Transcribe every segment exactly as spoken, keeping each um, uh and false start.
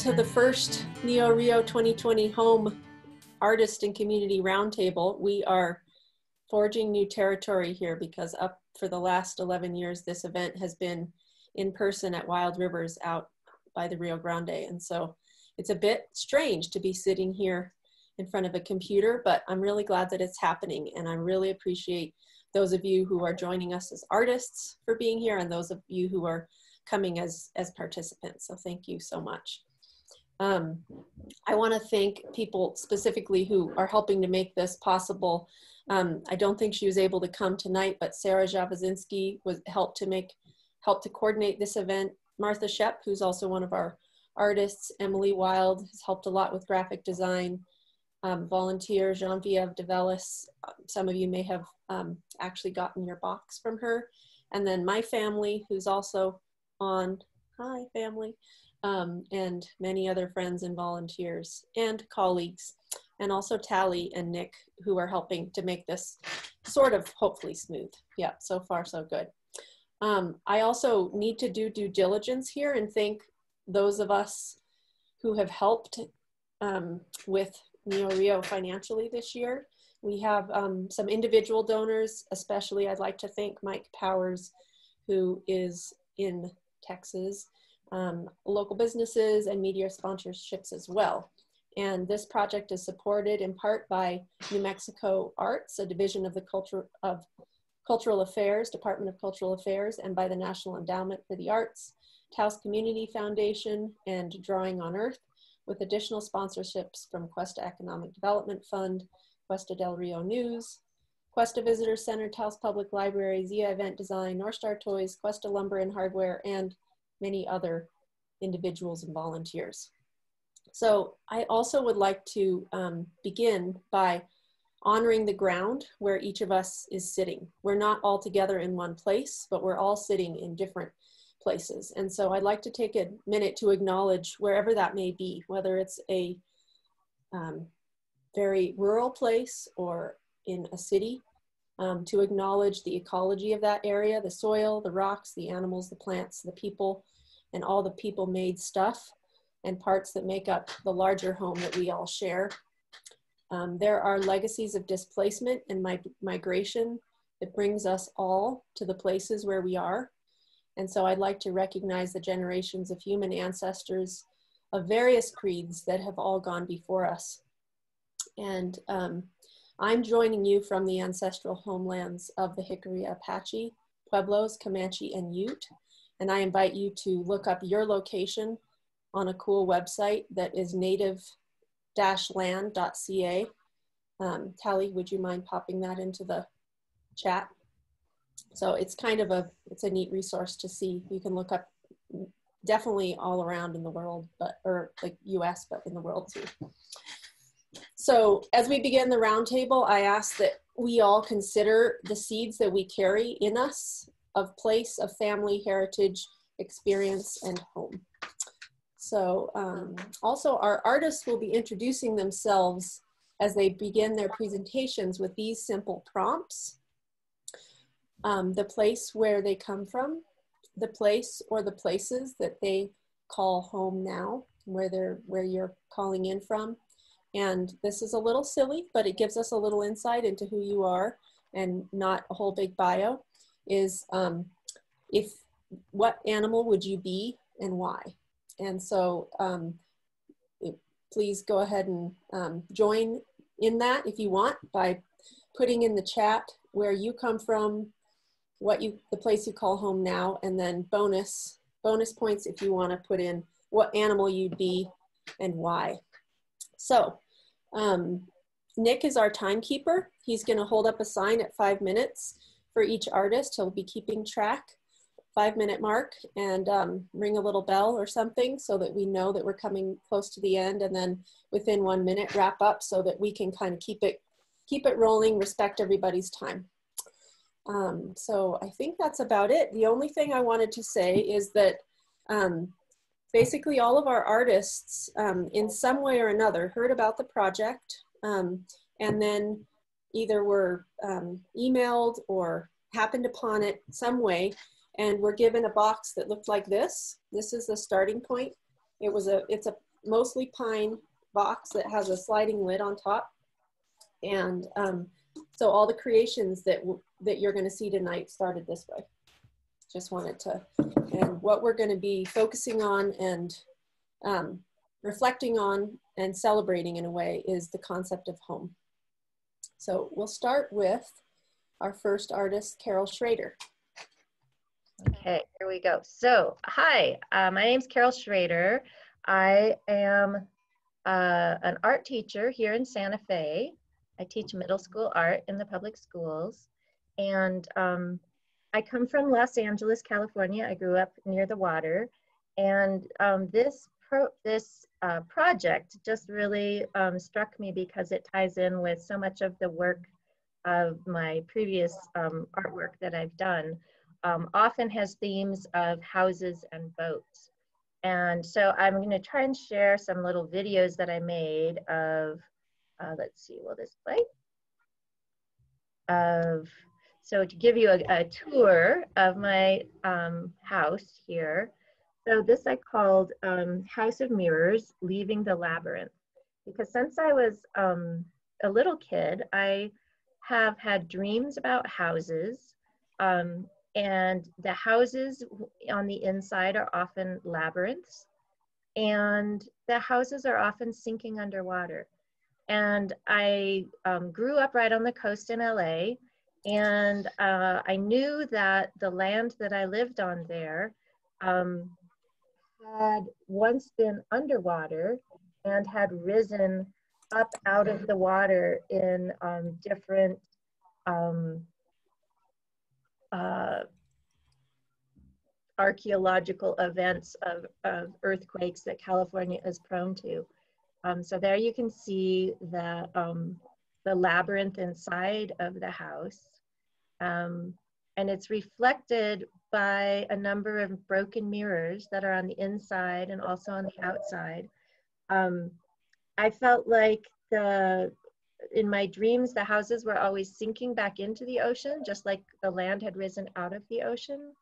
to the first Neo Rio twenty twenty Home Artist and Community Roundtable. We are forging new territory here because up for the last eleven years, this event has been in person at Wild Rivers out by the Rio Grande. And so it's a bit strange to be sitting here in front of a computer, but I'm really glad that it's happening. And I really appreciate those of you who are joining us as artists for being here and those of you who are coming as, as participants. So thank you so much. Um, I wanna thank people specifically who are helping to make this possible. Um, I don't think she was able to come tonight, but Sarah Jawazinski was helped to make, helped to coordinate this event. Martha Shepp, who's also one of our artists, Emily Wilde has helped a lot with graphic design. Um, volunteer Jean-Viev Develis, some of you may have um, actually gotten your box from her. And then my family, who's also on, hi family, um, and many other friends and volunteers and colleagues, and also Tally and Nick, who are helping to make this sort of hopefully smooth. Yeah, so far so good. Um, I also need to do due diligence here and thank those of us who have helped um, with Neo Rio financially this year. We have um, some individual donors, especially I'd like to thank Mike Powers, who is in Texas, um, local businesses and media sponsorships as well. And this project is supported in part by New Mexico Arts, a division of the Culture of Cultural Affairs, Department of Cultural Affairs, and by the National Endowment for the Arts, Taos Community Foundation, and Drawing on Earth, with additional sponsorships from Questa Economic Development Fund, Questa Del Rio News, Questa Visitor Center, Taos Public Library, Zia Event Design, North Star Toys, Questa Lumber and Hardware, and many other individuals and volunteers. So I also would like to um, begin by honoring the ground where each of us is sitting. We're not all together in one place, but we're all sitting in different places. And so I'd like to take a minute to acknowledge wherever that may be, whether it's a um, very rural place or in a city, um, to acknowledge the ecology of that area, the soil, the rocks, the animals, the plants, the people, and all the people-made stuff and parts that make up the larger home that we all share. Um, there are legacies of displacement and mi- migration that brings us all to the places where we are. And so I'd like to recognize the generations of human ancestors of various creeds that have all gone before us. And um, I'm joining you from the ancestral homelands of the Hickory Apache, Pueblos, Comanche, and Ute. And I invite you to look up your location on a cool website that is native dash land dot C A. Um, Tally, would you mind popping that into the chat? So it's kind of a, it's a neat resource to see. You can look up definitely all around in the world, but, or like U S, but in the world too. So as we begin the roundtable, I ask that we all consider the seeds that we carry in us of place, of family, heritage, experience, and home. So um, also our artists will be introducing themselves as they begin their presentations with these simple prompts. Um, the place where they come from, the place or the places that they call home now, where they're, where you're calling in from. And this is a little silly, but it gives us a little insight into who you are and not a whole big bio, is um, if, what animal would you be and why? And so um, please go ahead and um, join in that if you want by putting in the chat where you come from, what you, the place you call home now, and then bonus, bonus points if you wanna put in what animal you'd be and why. So um, Nick is our timekeeper. He's gonna hold up a sign at five minutes for each artist. He'll be keeping track, five minute mark, and um, ring a little bell or something so that we know that we're coming close to the end, and then within one minute wrap up so that we can kind of keep it, keep it rolling, respect everybody's time. Um, so I think that's about it. The only thing I wanted to say is that um, basically all of our artists um, in some way or another heard about the project um, and then either were um, emailed or happened upon it some way and were given a box that looked like this. This is the starting point. It was a, it's a mostly pine box that has a sliding lid on top. And um, so all the creations that, that you're gonna see tonight started this way. Just wanted to, and what we're gonna be focusing on and um, reflecting on and celebrating in a way is the concept of home. So we'll start with our first artist, Carol Schrader. Okay, here we go. So, hi, uh, my name's Carol Schrader. I am uh, an art teacher here in Santa Fe. I teach middle school art in the public schools. And um, I come from Los Angeles, California. I grew up near the water. And um, this, pro this uh, project just really um, struck me because it ties in with so much of the work of my previous um, artwork that I've done. Um, often has themes of houses and boats. And so I'm going to try and share some little videos that I made of, uh, let's see, will this play? Of, so to give you a, a tour of my um, house here. So this I called um, House of Mirrors, Leaving the Labyrinth. Because since I was um, a little kid, I have had dreams about houses. Um, And the houses on the inside are often labyrinths, and the houses are often sinking underwater. And I um, grew up right on the coast in L A, and uh, I knew that the land that I lived on there um, had once been underwater and had risen up out of the water in um, different um, Uh, archaeological events of, of earthquakes that California is prone to. Um, so there you can see the, um, the labyrinth inside of the house. Um, and it's reflected by a number of broken mirrors that are on the inside and also on the outside. Um, I felt like the in my dreams, the houses were always sinking back into the ocean, just like the land had risen out of the ocean.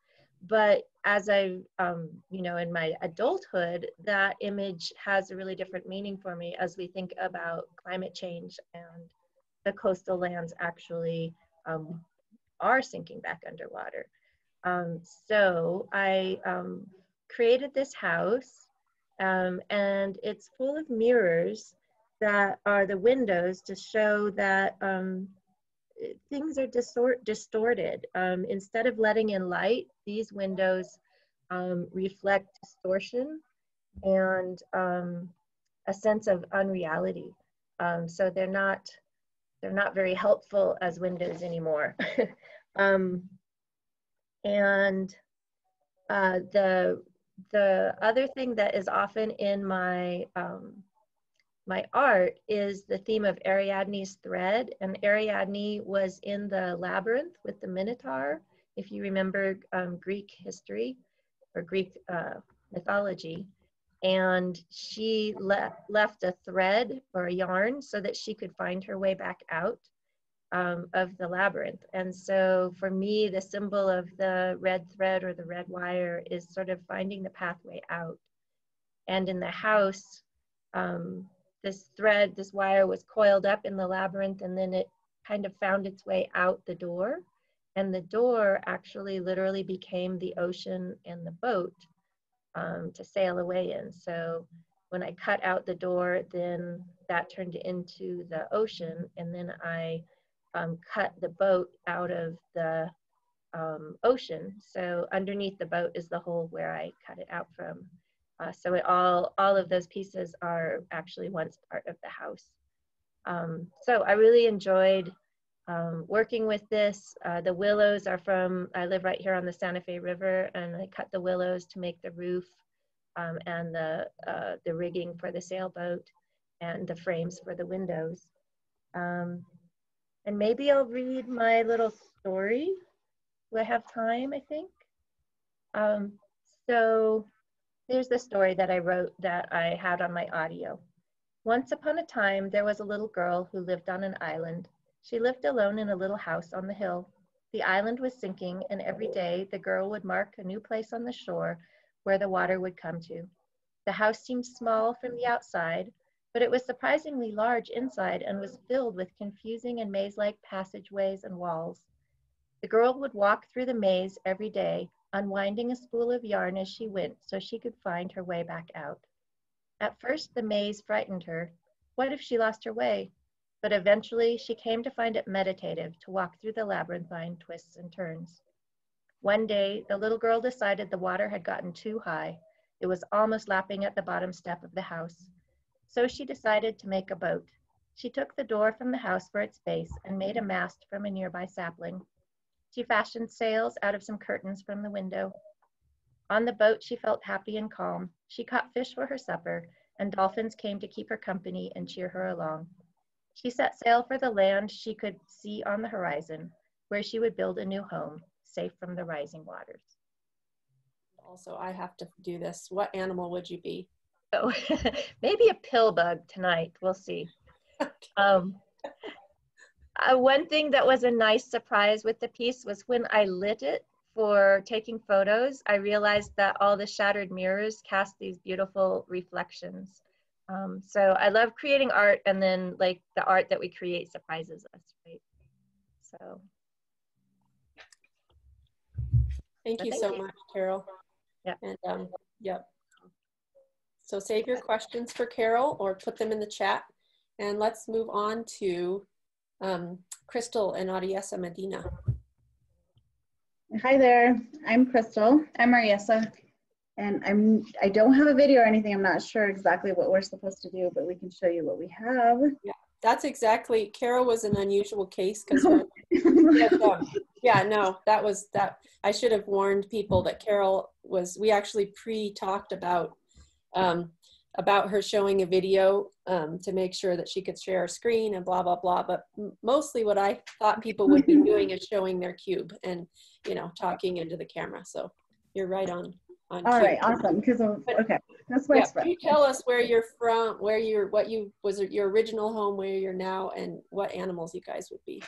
But as I, um, you know, in my adulthood, that image has a really different meaning for me as we think about climate change and the coastal lands actually um, are sinking back underwater. Um, so I um, created this house um, and it's full of mirrors that are the windows to show that um, things are distort distorted. Um, instead of letting in light, these windows um, reflect distortion and um, a sense of unreality. Um, so they're not, they're not very helpful as windows anymore. um, and uh, the, the other thing that is often in my, um, my art is the theme of Ariadne's thread, and Ariadne was in the labyrinth with the Minotaur, if you remember um, Greek history or Greek uh, mythology. And she le left a thread or a yarn so that she could find her way back out um, of the labyrinth. And so for me, the symbol of the red thread or the red wire is sort of finding the pathway out. And in the house, um, this thread, this wire was coiled up in the labyrinth, and then it kind of found its way out the door. And the door actually literally became the ocean and the boat um, to sail away in. So when I cut out the door, then that turned into the ocean. And then I um, cut the boat out of the um, ocean. So underneath the boat is the hole where I cut it out from. Uh, so it all, all of those pieces are actually once part of the house. Um, so I really enjoyed um, working with this. Uh, the willows are from, I live right here on the Santa Fe River, and I cut the willows to make the roof um, and the, uh, the rigging for the sailboat and the frames for the windows. Um, and maybe I'll read my little story. Do I have time, I think? Um, so. Here's the story that I wrote that I had on my audio. Once upon a time, there was a little girl who lived on an island. She lived alone in a little house on the hill. The island was sinking, and every day the girl would mark a new place on the shore where the water would come to. The house seemed small from the outside, but it was surprisingly large inside and was filled with confusing and maze-like passageways and walls. The girl would walk through the maze every day, unwinding a spool of yarn as she went so she could find her way back out. At first, the maze frightened her. What if she lost her way? But eventually, she came to find it meditative to walk through the labyrinthine twists and turns. One day, the little girl decided the water had gotten too high. It was almost lapping at the bottom step of the house. So she decided to make a boat. She took the door from the house for its base and made a mast from a nearby sapling. She fashioned sails out of some curtains from the window. On the boat, she felt happy and calm. She caught fish for her supper, and dolphins came to keep her company and cheer her along. She set sail for the land she could see on the horizon, where she would build a new home, safe from the rising waters. Also, I have to do this. What animal would you be? Oh, maybe a pill bug tonight. We'll see. Um, uh, one thing that was a nice surprise with the piece was when I lit it for taking photos, I realized that all the shattered mirrors cast these beautiful reflections. Um, so I love creating art, and then like the art that we create surprises us, right? So. Thank you so much, Carol. Yeah. And, um, yep. So save your questions for Carol or put them in the chat. And let's move on to um, Crystal and Ariessa Medina. Hi there. I'm Crystal. I'm Ariessa. And I'm, I don't have a video or anything. I'm not sure exactly what we're supposed to do, but we can show you what we have. Yeah, that's exactly. Carol was an unusual case because yeah, no, that was that. I should have warned people that Carol was. We actually pre-talked about um, about her showing a video um, to make sure that she could share a screen and blah blah blah. But mostly, what I thought people would be doing is showing their cube and you know talking into the camera. So you're right on. All cube. Right, awesome. Because okay, that's my yeah, you tell us where you're from, where you're, what you was your original home, where you're now, and what animals you guys would be.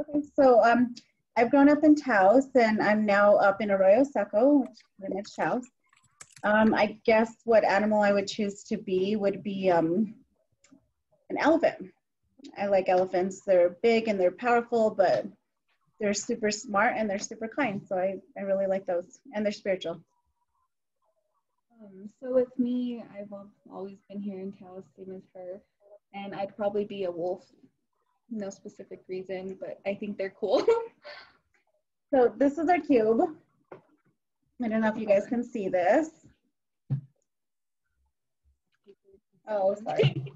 Okay, so um, I've grown up in Taos, and I'm now up in Arroyo Seco, which is the next Taos. Um, I guess what animal I would choose to be would be um, an elephant. I like elephants. They're big and they're powerful, but they're super smart and they're super kind. So I, I really like those, and they're spiritual. Um, so with me, I've always been here in Taos, same as her, and I'd probably be a wolf. No specific reason, but I think they're cool. So this is our cube. I don't know if you guys can see this. Oh, sorry.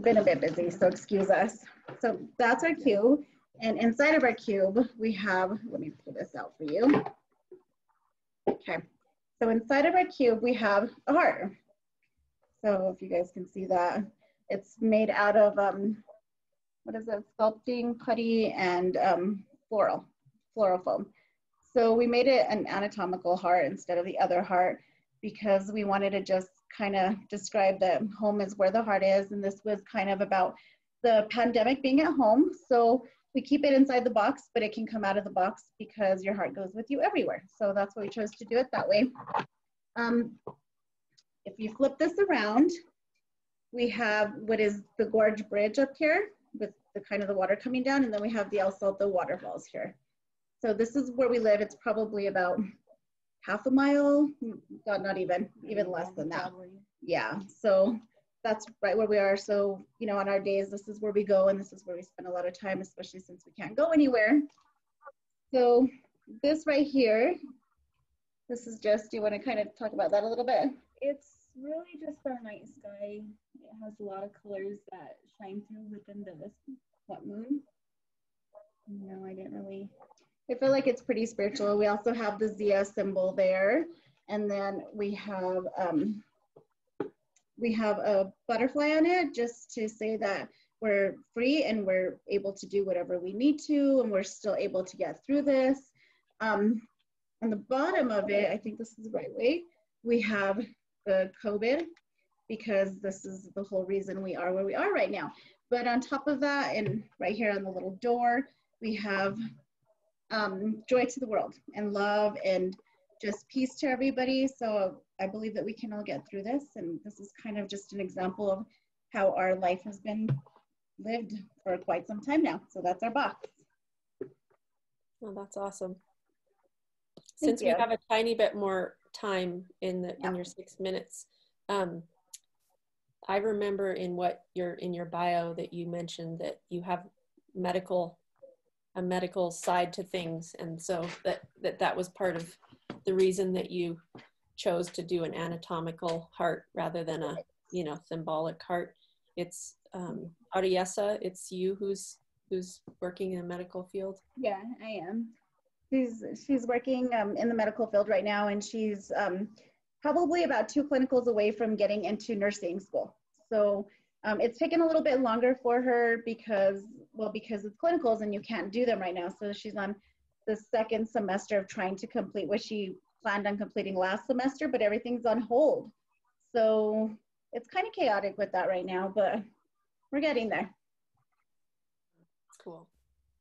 Been a bit busy, so excuse us. So that's our cube, and inside of our cube, we have, let me pull this out for you. Okay, so inside of our cube, we have a heart. So if you guys can see that, it's made out of, um, what is it, sculpting, putty, and um, floral, floral foam. So we made it an anatomical heart instead of the other heart because we wanted to just kind of describe that home is where the heart is, and this was kind of about the pandemic being at home. So we keep it inside the box, but it can come out of the box because your heart goes with you everywhere. So that's why we chose to do it that way. Um, if you flip this around, we have what is the Gorge Bridge up here with the kind of the water coming down, and then we have the El Salto waterfalls here. So this is where we live. It's probably about half a mile, God, not even, even less than that. Yeah, so that's right where we are. So, you know, on our days, this is where we go, and this is where we spend a lot of time, especially since we can't go anywhere. So this right here, this is just, do you want to kind of talk about that a little bit? It's really just our night sky. It has a lot of colors that shine through within the what moon. No, I didn't really. I feel like it's pretty spiritual. We also have the Zia symbol there. And then we have, um, we have a butterfly on it just to say that we're free and we're able to do whatever we need to, and we're still able to get through this. Um, on the bottom of it, I think this is the right way, we have the COVID, because this is the whole reason we are where we are right now. But on top of that, and right here on the little door, we have um, joy to the world and love and just peace to everybody. So I believe that we can all get through this. And this is kind of just an example of how our life has been lived for quite some time now. So that's our box. Well, that's awesome. Since we have a tiny bit more time in the yeah. in your six minutes, um, I remember in what your in your bio that you mentioned that you have medical a medical side to things, and so that that that was part of the reason that you chose to do an anatomical heart rather than a you know symbolic heart. It's um, Ariessa, it's you who's who's working in the medical field. Yeah, I am. She's, she's working um, in the medical field right now, and she's um, probably about two clinicals away from getting into nursing school. So um, it's taken a little bit longer for her because, well, because it's clinicals and you can't do them right now. So she's on the second semester of trying to complete what she planned on completing last semester, but everything's on hold. So it's kind of chaotic with that right now, but we're getting there. Cool.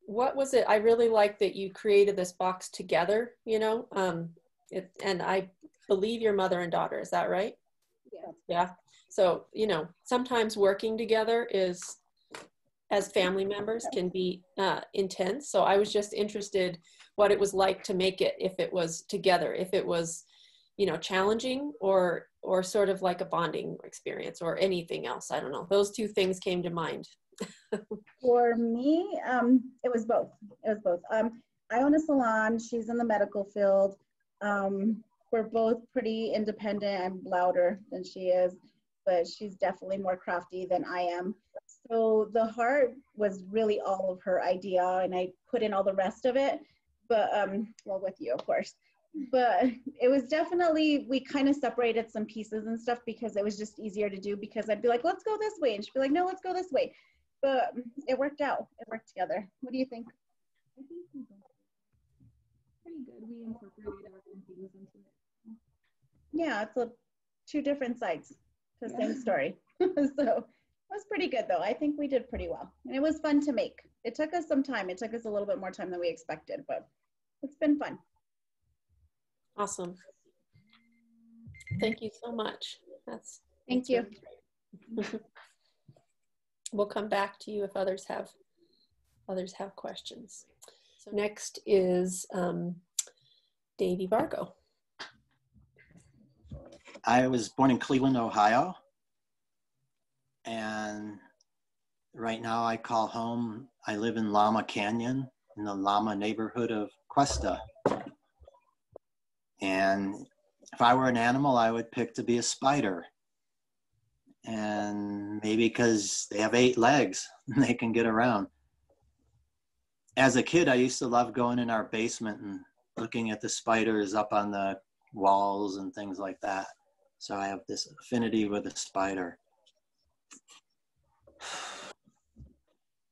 What was it? I really like that you created this box together, you know, um, it, and I believe your mother and daughter, is that right? Yeah. Yeah. So, you know, sometimes working together is, as family members, can be uh, intense. So I was just interested what it was like to make it, if it was together, if it was, you know, challenging or, or sort of like a bonding experience or anything else. I don't know. Those two things came to mind. For me, um, it was both. It was both. Um, I own a salon. She's in the medical field. Um, we're both pretty independent. I'm louder than she is, but she's definitely more crafty than I am. So the heart was really all of her idea, and I put in all the rest of it. But, um, well, with you, of course. But it was definitely, we kind of separated some pieces and stuff because it was just easier to do, because I'd be like, let's go this way. And she'd be like, no, let's go this way. But it worked out. It worked together. What do you think? I think we did pretty good. We incorporated our own things into it. Yeah, it's a two different sides to the yeah. same story. So it was pretty good, though. I think we did pretty well, and it was fun to make. It took us some time. It took us a little bit more time than we expected, but it's been fun. Awesome. Thank you so much. That's thank that's you. Really we'll come back to you if others have others have questions. So next is um, Davy Vargo. I was born in Cleveland, Ohio, and right now I call home. I live in Llama Canyon in the Llama neighborhood of Questa. And if I were an animal, I would pick to be a spider. And maybe because they have eight legs and they can get around. As a kid, I used to love going in our basement and looking at the spiders up on the walls and things like that. So I have this affinity with a spider.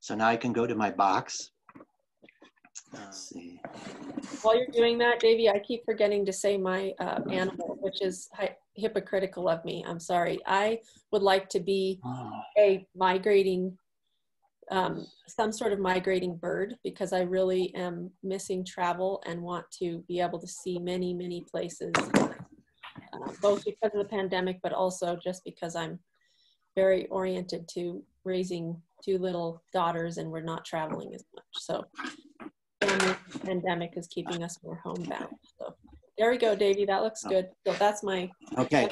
So now I can go to my box. Let's see. While you're doing that, Davy, I keep forgetting to say my uh, animal, which is hi hypocritical of me. I'm sorry. I would like to be a migrating, um, some sort of migrating bird, because I really am missing travel and want to be able to see many, many places, uh, both because of the pandemic, but also just because I'm very oriented to raising two little daughters and we're not traveling as much. So the pandemic is keeping us more homebound. So there we go, Davy. That looks good. So that's my okay.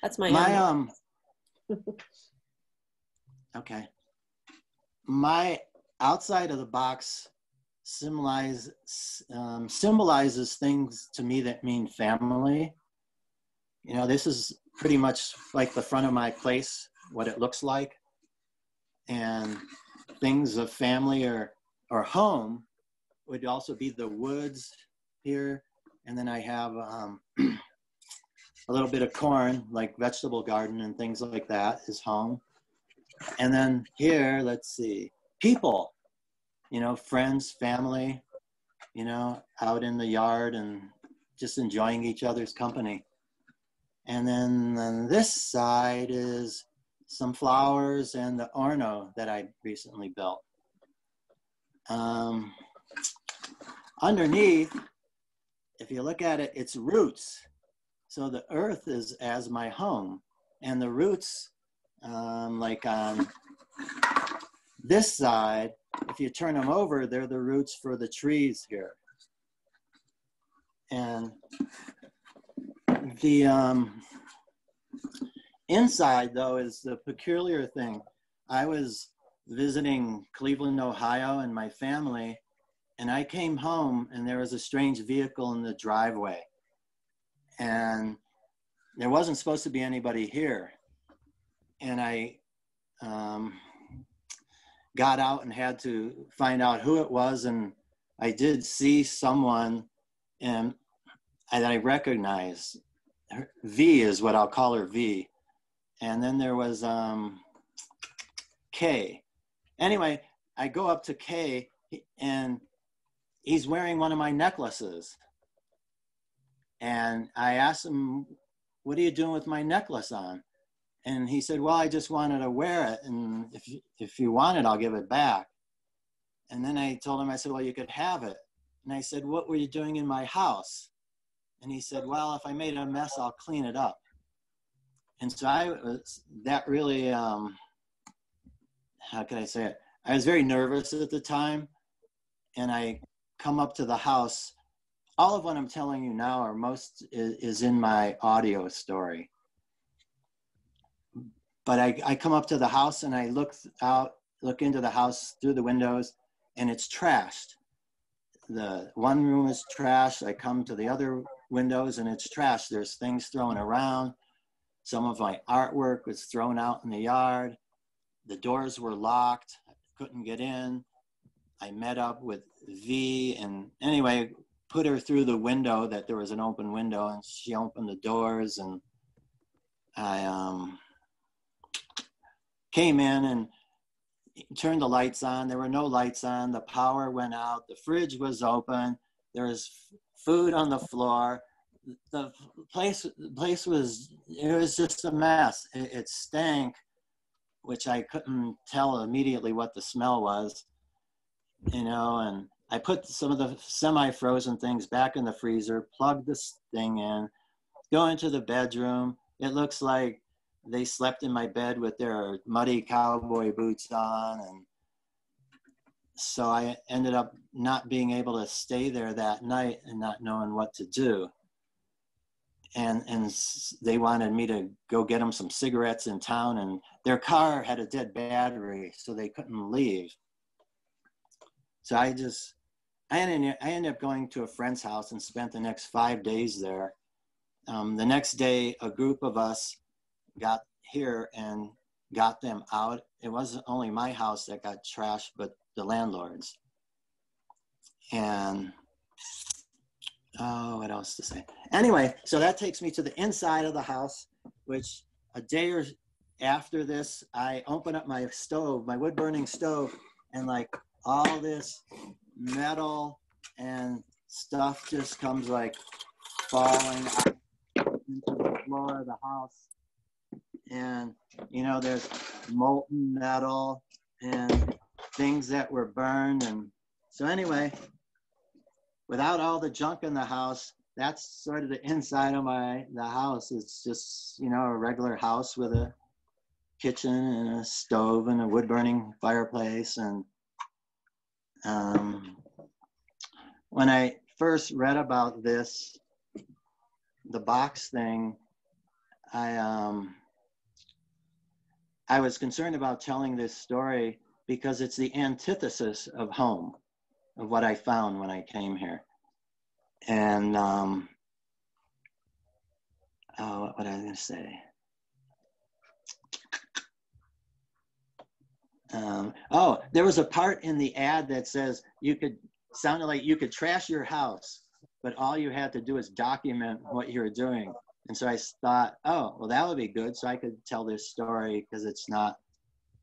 That's my my um. okay. My outside of the box symbolize um, symbolizes things to me that mean family. You know, this is pretty much like the front of my place, what it looks like, and things of family are. Or home would also be the woods here. And then I have um, a little bit of corn, like vegetable garden and things like that is home. And then here, let's see, people, you know, friends, family, you know, out in the yard and just enjoying each other's company. And then on this side is some flowers and the Orno that I recently built. Um, underneath if you look at it, it's roots. So the earth is as my home, and the roots, um, like on this side, if you turn them over, they're the roots for the trees here. And the um, inside, though, is the peculiar thing. I was visiting Cleveland, Ohio, and my family, and I came home, and there was a strange vehicle in the driveway. And there wasn't supposed to be anybody here. And I um, got out and had to find out who it was, and I did see someone, and I, I recognized her. V is what I'll call her, V. And then there was um, K. Anyway, I go up to K, and he's wearing one of my necklaces. And I asked him, what are you doing with my necklace on? And he said, well, I just wanted to wear it. And if you, if you want it, I'll give it back. And then I told him, I said, well, you could have it. And I said, what were you doing in my house? And he said, well, if I made a mess, I'll clean it up. And so I was, that really, um, how can I say it? I was very nervous at the time. And I come up to the house. All of what I'm telling you now, or most, is, is in my audio story. But I, I come up to the house and I look out, look into the house through the windows, and it's trashed. The one room is trashed. I come to the other windows and it's trashed. There's things thrown around. Some of my artwork was thrown out in the yard. The doors were locked. I couldn't get in. I met up with V, and anyway, put her through the window, that there was an open window, and she opened the doors, and I um, came in and turned the lights on. There were no lights on. The power went out. The fridge was open. There was food on the floor. The place, the place was, it was just a mess. It, it stank, which I couldn't tell immediately what the smell was, you know, and I put some of the semi-frozen things back in the freezer, plug this thing in, go into the bedroom. It looks like they slept in my bed with their muddy cowboy boots on. And so I ended up not being able to stay there that night and not knowing what to do. And, and they wanted me to go get them some cigarettes in town, and their car had a dead battery, so they couldn't leave. So I just, I ended, I ended up going to a friend's house and spent the next five days there. Um, the next day, a group of us got here and got them out. It wasn't only my house that got trashed, but the landlord's. And, oh, what else to say? Anyway, so that takes me to the inside of the house, which a day or after this, I open up my stove, my wood-burning stove, and like, all this metal and stuff just comes like falling out into the floor of the house. And, you know, there's molten metal and things that were burned. And so anyway, without all the junk in the house, that's sort of the inside of my, the house. It's just, you know, a regular house with a kitchen and a stove and a wood burning fireplace. And Um, when I first read about this, the box thing, I, um, I was concerned about telling this story because it's the antithesis of home, of what I found when I came here. And, um, oh, what, what was I going to say? Um, oh, there was a part in the ad that says you could, sounded like you could trash your house, but all you had to do is document what you were doing. And so I thought, oh, well, that would be good. So I could tell this story, because it's not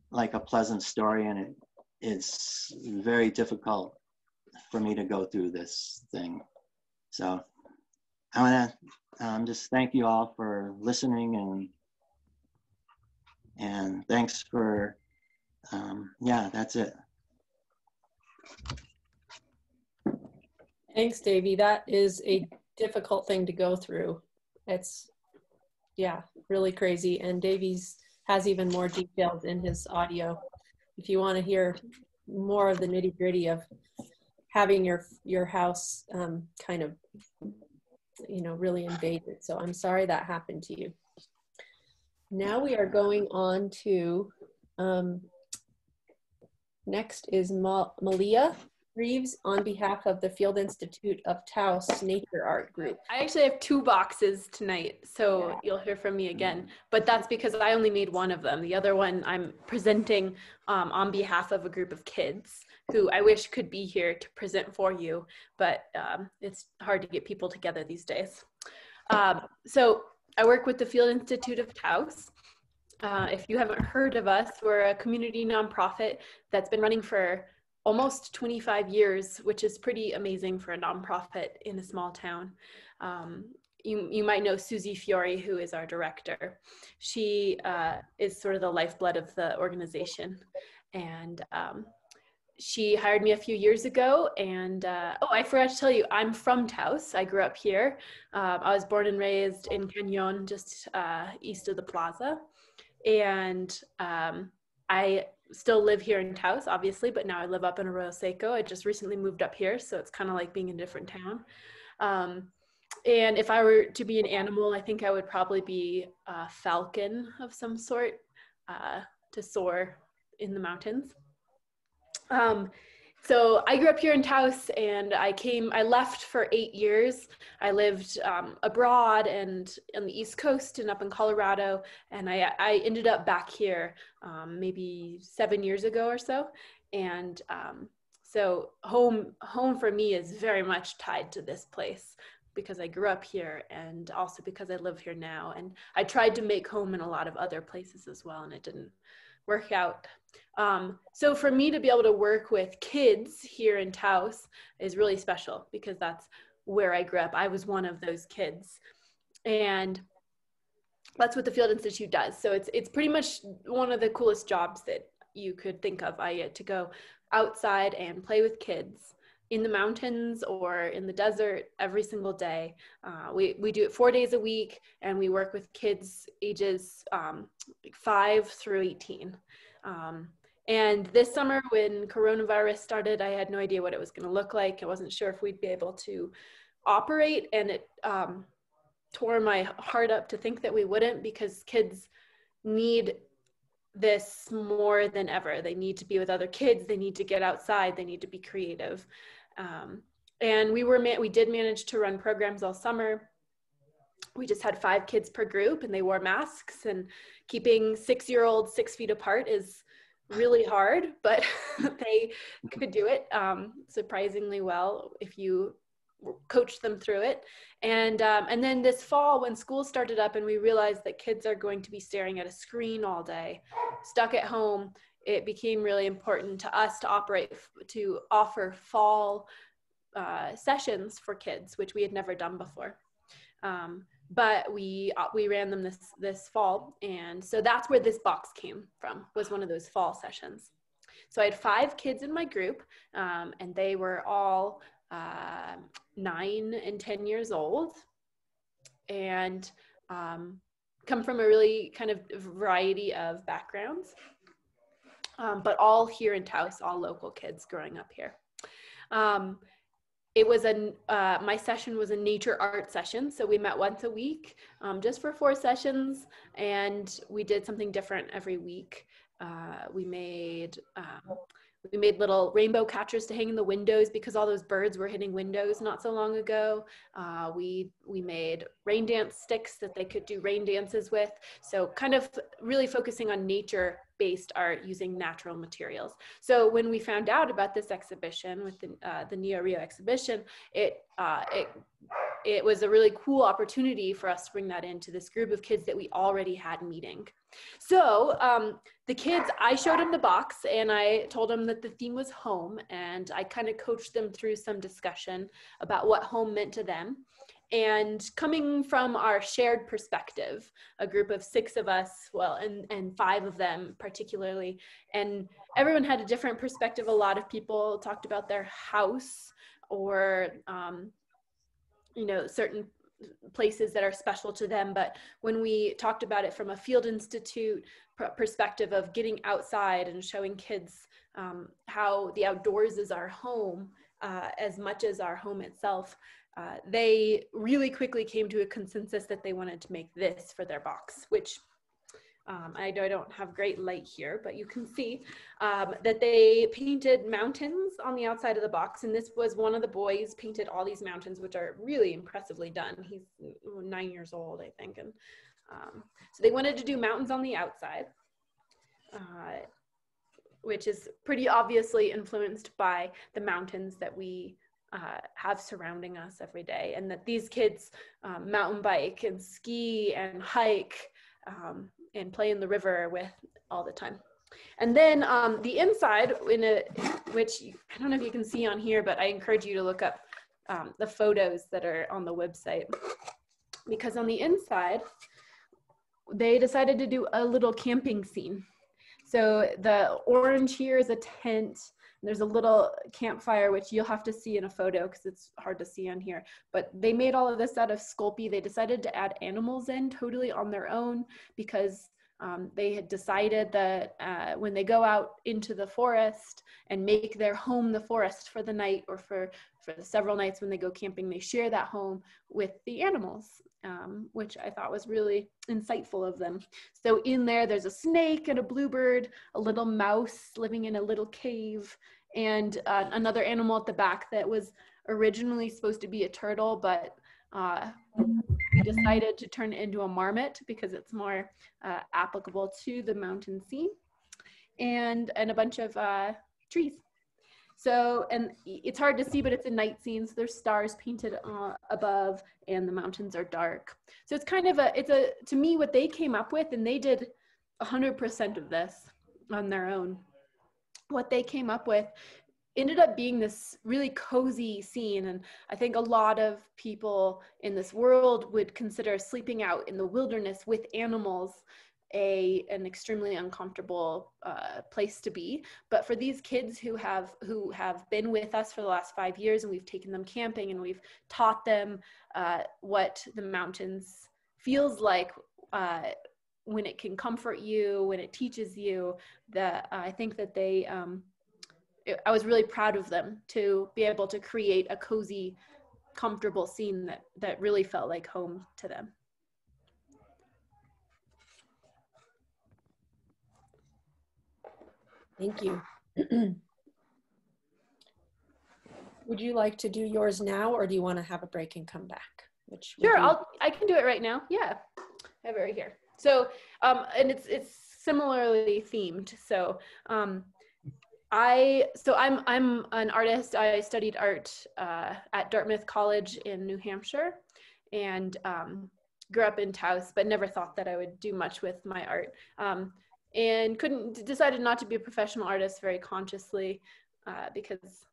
like a pleasant story, and it, it's very difficult for me to go through this thing. So I want to um, just thank you all for listening, and and thanks for Um, yeah, that's it. Thanks, Davy. That is a difficult thing to go through. It's, yeah, really crazy. And Davies has even more details in his audio if you want to hear more of the nitty gritty of having your your house um, kind of, you know, really invaded. So I'm sorry that happened to you. Now we are going on to, um, next is Ma Malia Reeves on behalf of the Field Institute of Taos Nature Art Group. I actually have two boxes tonight, so yeah. You'll hear from me again, but that's because I only made one of them. The other one I'm presenting um, on behalf of a group of kids who I wish could be here to present for you, but um, it's hard to get people together these days. Um, so I work with the Field Institute of Taos. Uh, if you haven't heard of us, we're a community nonprofit that's been running for almost twenty-five years, which is pretty amazing for a nonprofit in a small town. Um, you, you might know Susie Fiore, who is our director. She uh, is sort of the lifeblood of the organization. And um, she hired me a few years ago. And uh, oh, I forgot to tell you, I'm from Taos. I grew up here. Um, I was born and raised in Cañon, just uh, east of the plaza. And um, I still live here in Taos, obviously, but now I live up in Arroyo Seco. I just recently moved up here, so it's kind of like being in a different town. Um, and if I were to be an animal, I think I would probably be a falcon of some sort uh, to soar in the mountains. Um, so I grew up here in Taos, and I came, I left for eight years. I lived um, abroad and on the East Coast and up in Colorado, and I, I ended up back here um, maybe seven years ago or so. And um, so home, home for me is very much tied to this place because I grew up here and also because I live here now. And I tried to make home in a lot of other places as well, and it didn't work out. Um, so for me to be able to work with kids here in Taos is really special because that's where I grew up. I was one of those kids, and that's what the Field Institute does. So it's, it's pretty much one of the coolest jobs that you could think of. I get to go outside and play with kids in the mountains or in the desert every single day. Uh, we, we do it four days a week, and we work with kids ages um, five through eighteen. Um, and this summer when coronavirus started, I had no idea what it was going to look like. I wasn't sure if we'd be able to operate, and it um, tore my heart up to think that we wouldn't, because kids need this more than ever. They need to be with other kids. They need to get outside. They need to be creative. Um, and we were, we did manage to run programs all summer. We just had five kids per group, and they wore masks, and keeping six-year-olds six feet apart is really hard, but they could do it um, surprisingly well if you coach them through it. And, um, and then this fall when school started up and we realized that kids are going to be staring at a screen all day, stuck at home, it became really important to us to operate, to offer fall uh, sessions for kids, which we had never done before. Um, but we, uh, we ran them this, this fall. And so that's where this box came from, was one of those fall sessions. So I had five kids in my group, um, and they were all uh, nine and ten years old, and um, come from a really kind of variety of backgrounds, um, but all here in Taos, all local kids growing up here. Um, It was a, uh, my session was a nature art session. So we met once a week, um, just for four sessions, and we did something different every week. Uh, we made, um, we made little rainbow catchers to hang in the windows because all those birds were hitting windows not so long ago. Uh, we, we made rain dance sticks that they could do rain dances with. So kind of really focusing on nature based art using natural materials. So when we found out about this exhibition with the, uh, the Neo Rio exhibition, it, uh, it, it was a really cool opportunity for us to bring that into this group of kids that we already had meeting. So um, the kids, I showed them the box and I told them that the theme was home, and I kind of coached them through some discussion about what home meant to them. And coming from our shared perspective, a group of six of us, well, and, and five of them particularly, and everyone had a different perspective. A lot of people talked about their house or um, you know, certain places that are special to them. But when we talked about it from a Field Institute pr perspective of getting outside and showing kids um, how the outdoors is our home uh, as much as our home itself, uh, they really quickly came to a consensus that they wanted to make this for their box, which um, I don't have great light here, but you can see um, that they painted mountains on the outside of the box. And this was one of the boys painted all these mountains, which are really impressively done. He's nine years old, I think. And um, so they wanted to do mountains on the outside, uh, which is pretty obviously influenced by the mountains that we Uh, have surrounding us every day, and that these kids um, mountain bike and ski and hike um, and play in the river with all the time. And then um, the inside, in a, which I don't know if you can see on here, but I encourage you to look up um, the photos that are on the website, because on the inside they decided to do a little camping scene. So the orange here is a tent. There's a little campfire, which you'll have to see in a photo because it's hard to see on here. But they made all of this out of Sculpey. They decided to add animals in totally on their own, because um, they had decided that uh, when they go out into the forest and make their home the forest for the night, or for, for the several nights when they go camping, they share that home with the animals, um, which I thought was really insightful of them. So in there, there's a snake and a bluebird, a little mouse living in a little cave, and uh, another animal at the back that was originally supposed to be a turtle, but uh, we decided to turn it into a marmot because it's more uh, applicable to the mountain scene, and, and a bunch of uh, trees. So, and it's hard to see, but it's a night scene, so there's stars painted uh, above, and the mountains are dark. So it's kind of a, it's a, to me, what they came up with, and they did one hundred percent of this on their own. What they came up with ended up being this really cozy scene. And I think a lot of people in this world would consider sleeping out in the wilderness with animals a, an extremely uncomfortable uh, place to be. But for these kids who have, who have been with us for the last five years, and we've taken them camping, and we've taught them uh, what the mountains feels like, uh, when it can comfort you, when it teaches you, that uh, I think that they, um, it, I was really proud of them to be able to create a cozy, comfortable scene that, that really felt like home to them. Thank you. Would you like to do yours now, or do you want to have a break and come back? Which sure, I'll, I can do it right now. Yeah, I have it right here. So, um, and it's, it's similarly themed. So, um, I, so I'm, I'm an artist. I studied art, uh, at Dartmouth College in New Hampshire, and, um, grew up in Taos, but never thought that I would do much with my art. Um, and couldn't, decided not to be a professional artist very consciously, uh, because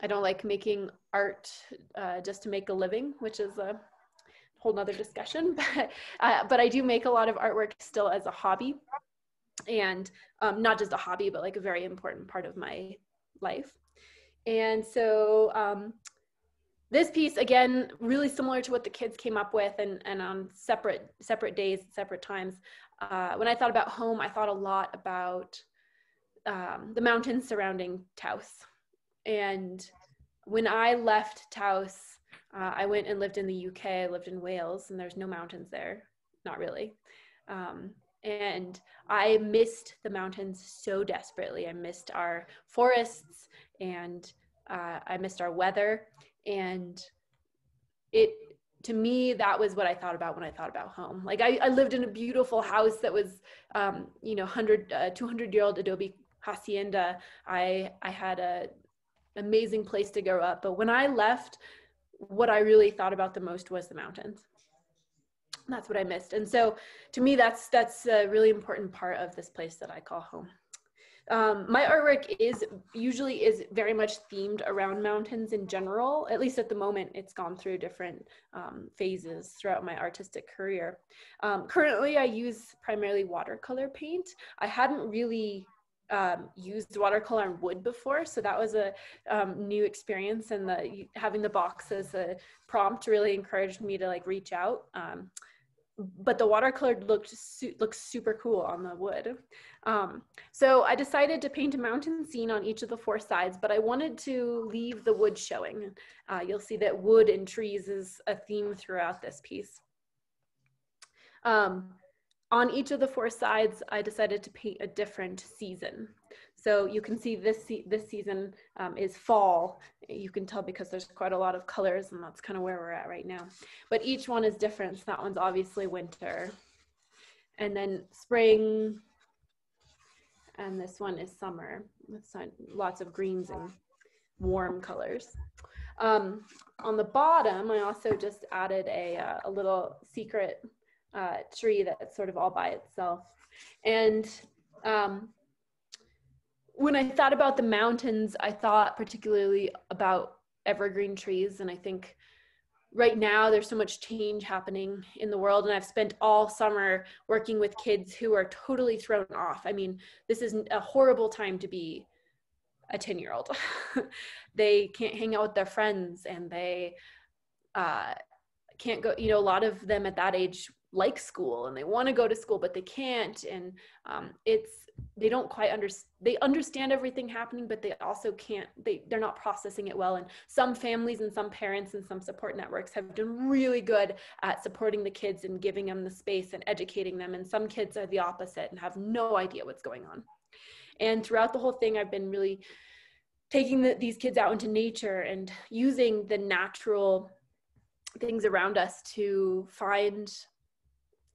I don't like making art, uh, just to make a living, which is a whole nother discussion, but, uh, but I do make a lot of artwork still as a hobby, and um, not just a hobby, but like a very important part of my life. And so um, this piece, again, really similar to what the kids came up with, and, and on separate, separate days, separate times. Uh, when I thought about home, I thought a lot about um, the mountains surrounding Taos. And when I left Taos, Uh, I went and lived in the U K, I lived in Wales, and there's no mountains there, not really. Um, and I missed the mountains so desperately. I missed our forests, and uh, I missed our weather. And it, to me, that was what I thought about when I thought about home. Like I, I lived in a beautiful house that was, um, you know, one hundred, two hundred year old adobe hacienda. I, I had a amazing place to grow up. But when I left, what I really thought about the most was the mountains. That's what I missed. And so to me, that's, that's a really important part of this place that I call home. Um, my artwork is usually is very much themed around mountains in general, at least at the moment. It's gone through different um, phases throughout my artistic career. Um, currently, I use primarily watercolor paint. I hadn't really um, used watercolor on wood before, so that was a um, new experience, and the having the box as a prompt really encouraged me to like reach out. Um, but the watercolor looked su looks super cool on the wood. Um, so I decided to paint a mountain scene on each of the four sides, but I wanted to leave the wood showing. Uh, you'll see that wood and trees is a theme throughout this piece. Um, on each of the four sides, I decided to paint a different season. So you can see this, se this season um, is fall. You can tell because there's quite a lot of colors, and that's kind of where we're at right now. But each one is different. So that one's obviously winter. And then spring. And this one is summer. It's lots of greens and warm colors. Um, on the bottom, I also just added a, uh, a little secret uh, tree that's sort of all by itself. And um, when I thought about the mountains, I thought particularly about evergreen trees. And I think right now there's so much change happening in the world. And I've spent all summer working with kids who are totally thrown off. I mean, this is a horrible time to be a ten year old. They can't hang out with their friends, and they uh, can't go, you know, a lot of them at that age like school, and they want to go to school, but they can't. And um, it's, they don't quite understand, they understand everything happening, but they also can't, they, they're not processing it well. And some families and some parents and some support networks have done really good at supporting the kids and giving them the space and educating them. And some kids are the opposite and have no idea what's going on. And throughout the whole thing, I've been really taking the, these kids out into nature and using the natural things around us to find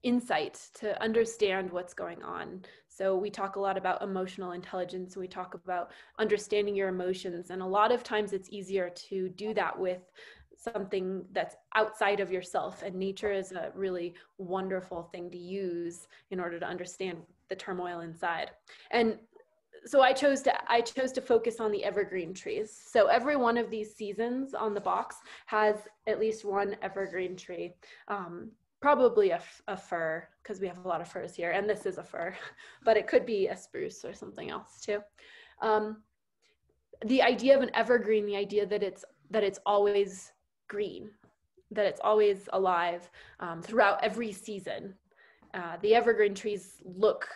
insight, to understand what's going on. So we talk a lot about emotional intelligence, and we talk about understanding your emotions. And a lot of times it's easier to do that with something that's outside of yourself. And nature is a really wonderful thing to use in order to understand the turmoil inside. And so I chose to, I chose to focus on the evergreen trees. So every one of these seasons on the box has at least one evergreen tree. Um, Probably a, a fir, because we have a lot of firs here, and this is a fir, but it could be a spruce or something else too. Um, the idea of an evergreen, the idea that it's, that it's always green, that it's always alive um, throughout every season. Uh, the evergreen trees look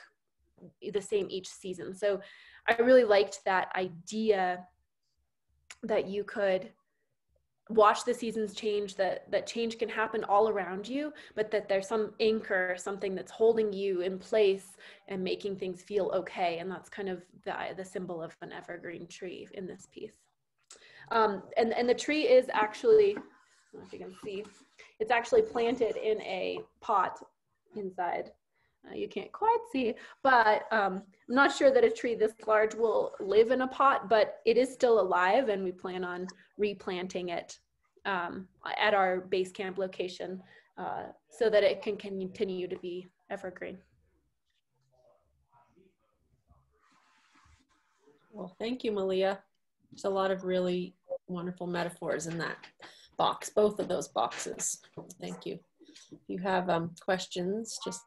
the same each season. So I really liked that idea that you could watch the seasons change, that that change can happen all around you, but that there's some anchor, something that's holding you in place and making things feel okay. And that's kind of the, the symbol of an evergreen tree in this piece. Um, and, and the tree is actually, I don't know if you can see, it's actually planted in a pot inside. Uh, you can't quite see, but um, I'm not sure that a tree this large will live in a pot, but it is still alive, and we plan on replanting it um, at our base camp location uh, so that it can continue to be evergreen. Well, thank you, Malia. There's a lot of really wonderful metaphors in that box, both of those boxes. Thank you. If you have um, questions, just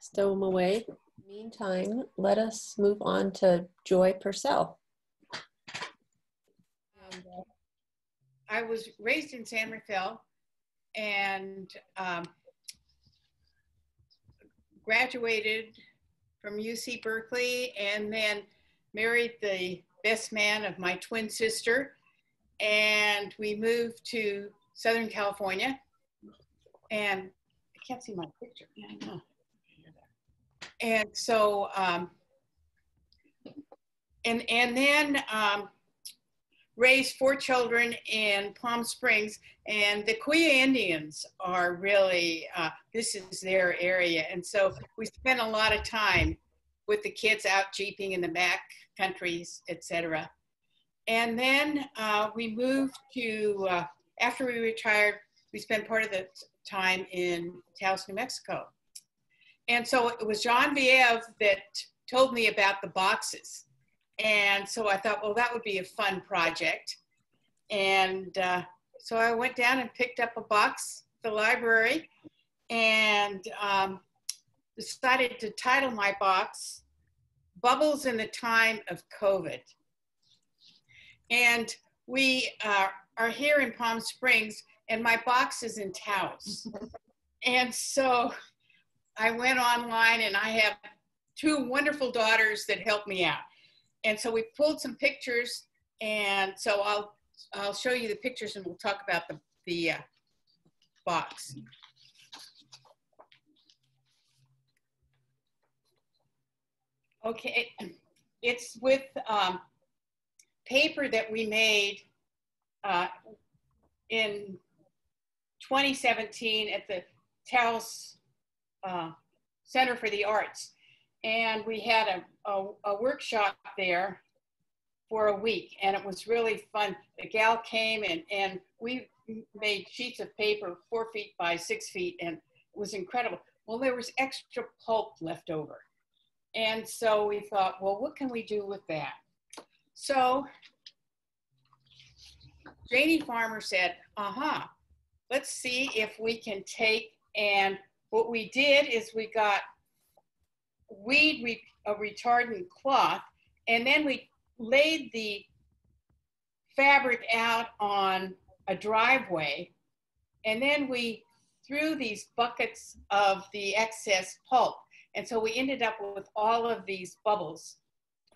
stow them away. Meantime, let us move on to Joy Purcell. Um, I was raised in San Rafael, and um, graduated from U C Berkeley, and then married the best man of my twin sister, and we moved to Southern California. And I can't see my picture. Yeah, I know. And so, um, and, and then um, raised four children in Palm Springs, and the Kuya Indians are really, uh, this is their area. And so we spent a lot of time with the kids out jeeping in the back countries, et cetera. And then uh, we moved to, uh, after we retired, we spent part of the time in Taos, New Mexico. And so it was Jean-Viev that told me about the boxes. And so I thought, well, that would be a fun project. And uh, so I went down and picked up a box at the library, and um, decided to title my box, Bubbles in the Time of COVID. And we uh, are here in Palm Springs, and my box is in Taos. And so I went online, and I have two wonderful daughters that helped me out. And so we pulled some pictures, and so I'll, I'll show you the pictures, and we'll talk about the, the uh, box. Okay, it's with um, paper that we made uh, in twenty seventeen at the Taos uh, Center for the Arts. And we had a, a, a workshop there for a week, and it was really fun. The gal came, and, and we made sheets of paper four feet by six feet, and it was incredible. Well, there was extra pulp left over. And so we thought, well, what can we do with that? So Janie Farmer said, uh-huh, let's see if we can take, and what we did is we got weed, re a retardant cloth, and then we laid the fabric out on a driveway, and then we threw these buckets of the excess pulp. And so we ended up with all of these bubbles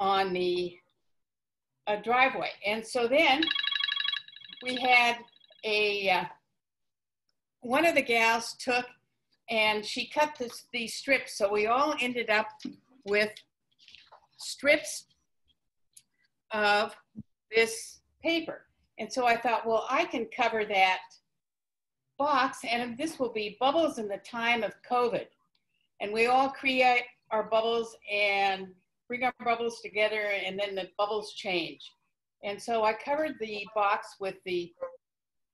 on the uh, driveway. And so then we had a, uh, one of the gals took and she cut this, these strips. So we all ended up with strips of this paper. And so I thought, well, I can cover that box, and this will be Bubbles in the Time of COVID. And we all create our bubbles and bring our bubbles together, and then the bubbles change. And so I covered the box with the,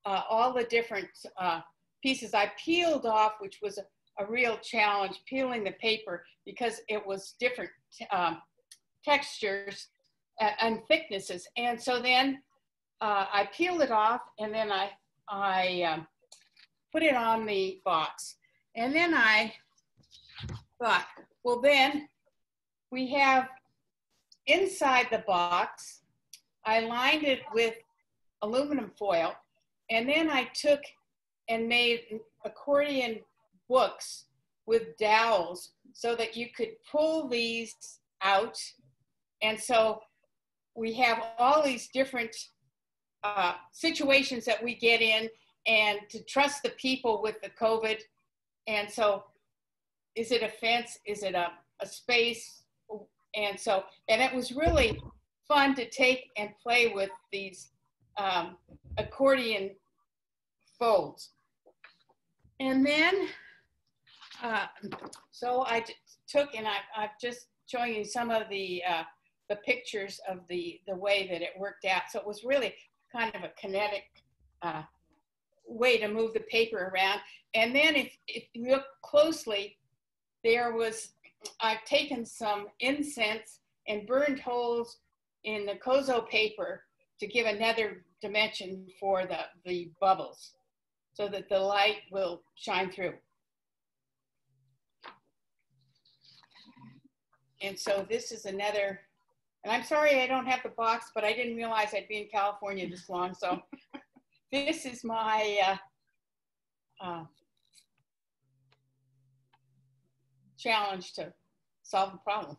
uh, all the different uh, pieces I peeled off, which was a, a real challenge, peeling the paper, because it was different um, textures and thicknesses. And so then uh, I peeled it off, and then I, I um, put it on the box. And then I thought, well, then we have inside the box, I lined it with aluminum foil, and then I took and made accordion books with dowels so that you could pull these out. And so we have all these different uh, situations that we get in, and to trust the people with the COVID. And so is it a fence? Is it a, a space? And so, and it was really fun to take and play with these um, accordion folds. And then, uh, so I took, and I, I'm just showing you some of the, uh, the pictures of the, the way that it worked out. So it was really kind of a kinetic uh, way to move the paper around. And then if, if you look closely, there was, I've taken some incense and burned holes in the Kozo paper to give another dimension for the, the bubbles so that the light will shine through. And so this is another, and I'm sorry I don't have the box, but I didn't realize I'd be in California this long. So this is my uh, uh, challenge to solve the problem.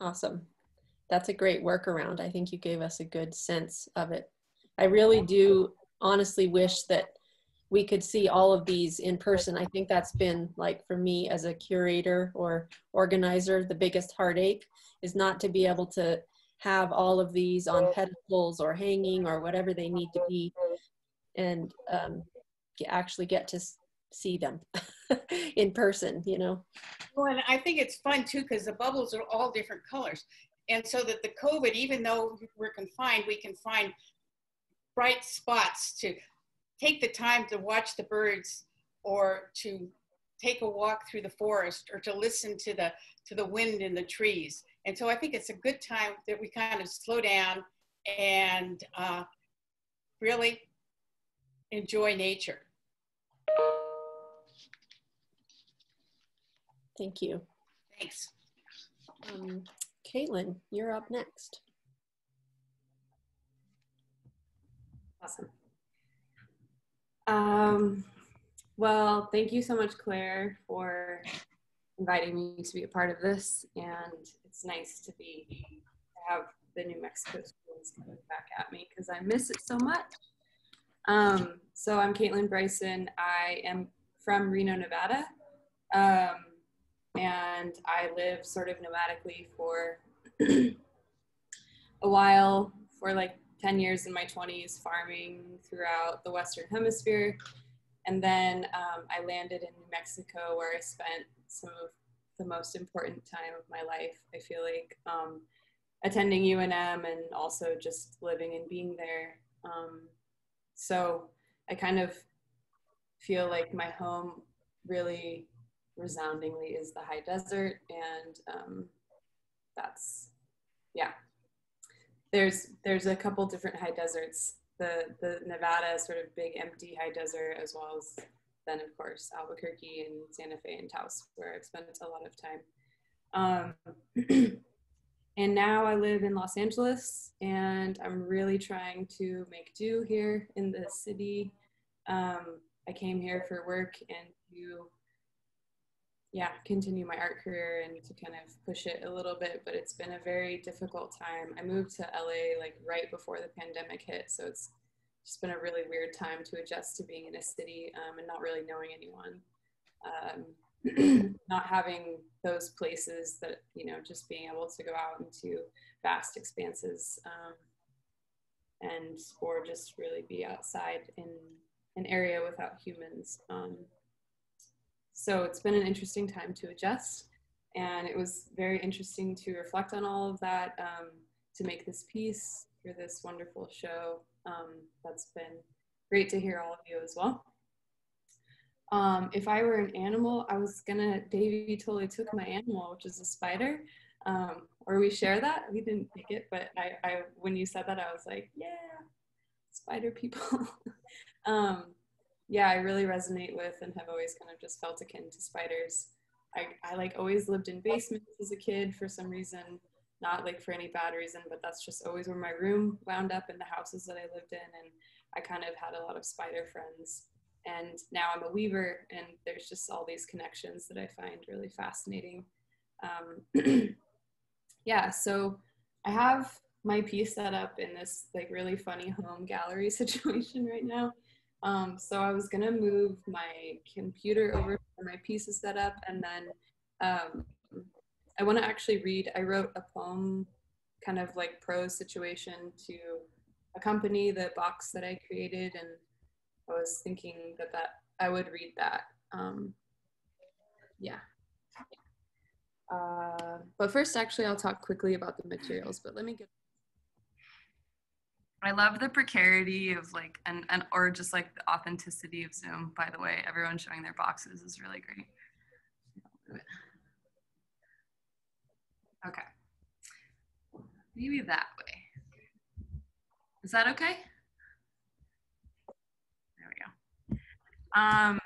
Awesome. That's a great workaround. I think you gave us a good sense of it. I really do honestly wish that we could see all of these in person. I think that's been, like, for me as a curator or organizer, the biggest heartache is not to be able to have all of these on pedestals or hanging or whatever they need to be, and um, actually get to see them in person, you know? Well, and I think it's fun too, because the bubbles are all different colors. And so that the COVID, even though we're confined, we can find bright spots to take the time to watch the birds, or to take a walk through the forest, or to listen to the, to the wind in the trees. And so I think it's a good time that we kind of slow down and uh, really enjoy nature. Thank you. Thanks. Um, Caitlin, you're up next. Awesome. Um, well, thank you so much, Claire, for inviting me to be a part of this. And it's nice to be to have the New Mexico schools coming back at me because I miss it so much. Um, so I'm Caitlin Bryson. I am from Reno, Nevada. Um, and I lived sort of nomadically for a while, for like ten years in my twenties, farming throughout the Western Hemisphere. And then um, I landed in New Mexico, where I spent some of the most important time of my life, I feel like, um, attending U N M and also just living and being there. Um, so I kind of feel like my home really resoundingly is the high desert, and um, that's, yeah. There's there's a couple different high deserts, the, the Nevada sort of big empty high desert, as well as then of course Albuquerque and Santa Fe and Taos, where I've spent a lot of time. Um, and now I live in Los Angeles, and I'm really trying to make do here in the city. Um, I came here for work and to, yeah, continue my art career and to kind of push it a little bit, but it's been a very difficult time. I moved to L A like right before the pandemic hit, so it's just been a really weird time to adjust to being in a city um, and not really knowing anyone. Um, not having those places that, you know, just being able to go out into vast expanses um, and or just really be outside in an area without humans. Um, So it's been an interesting time to adjust, and it was very interesting to reflect on all of that, um, to make this piece for this wonderful show. Um, that's been great to hear all of you as well. Um, if I were an animal, I was gonna, Davy totally took my animal, which is a spider, um, or we share that, we didn't pick it, but I, I when you said that, I was like, yeah, spider people. um, Yeah, I really resonate with and have always kind of just felt akin to spiders. I, I like always lived in basements as a kid for some reason, not like for any bad reason, but that's just always where my room wound up in the houses that I lived in. And I kind of had a lot of spider friends. And now I'm a weaver, and there's just all these connections that I find really fascinating. Um, yeah, so I have my piece set up in this like really funny home gallery situation right now. Um, so I was gonna move my computer over to my pieces set up, and then um, I want to actually read. I wrote a poem, kind of like prose situation, to accompany the box that I created, and I was thinking that that I would read that. Um, yeah. Uh, but first, actually, I'll talk quickly about the materials. But let me get. I love the precarity of like, and, and or just like the authenticity of Zoom, by the way. Everyone showing their boxes is really great. Okay. Maybe that way. Is that okay? There we go. Um,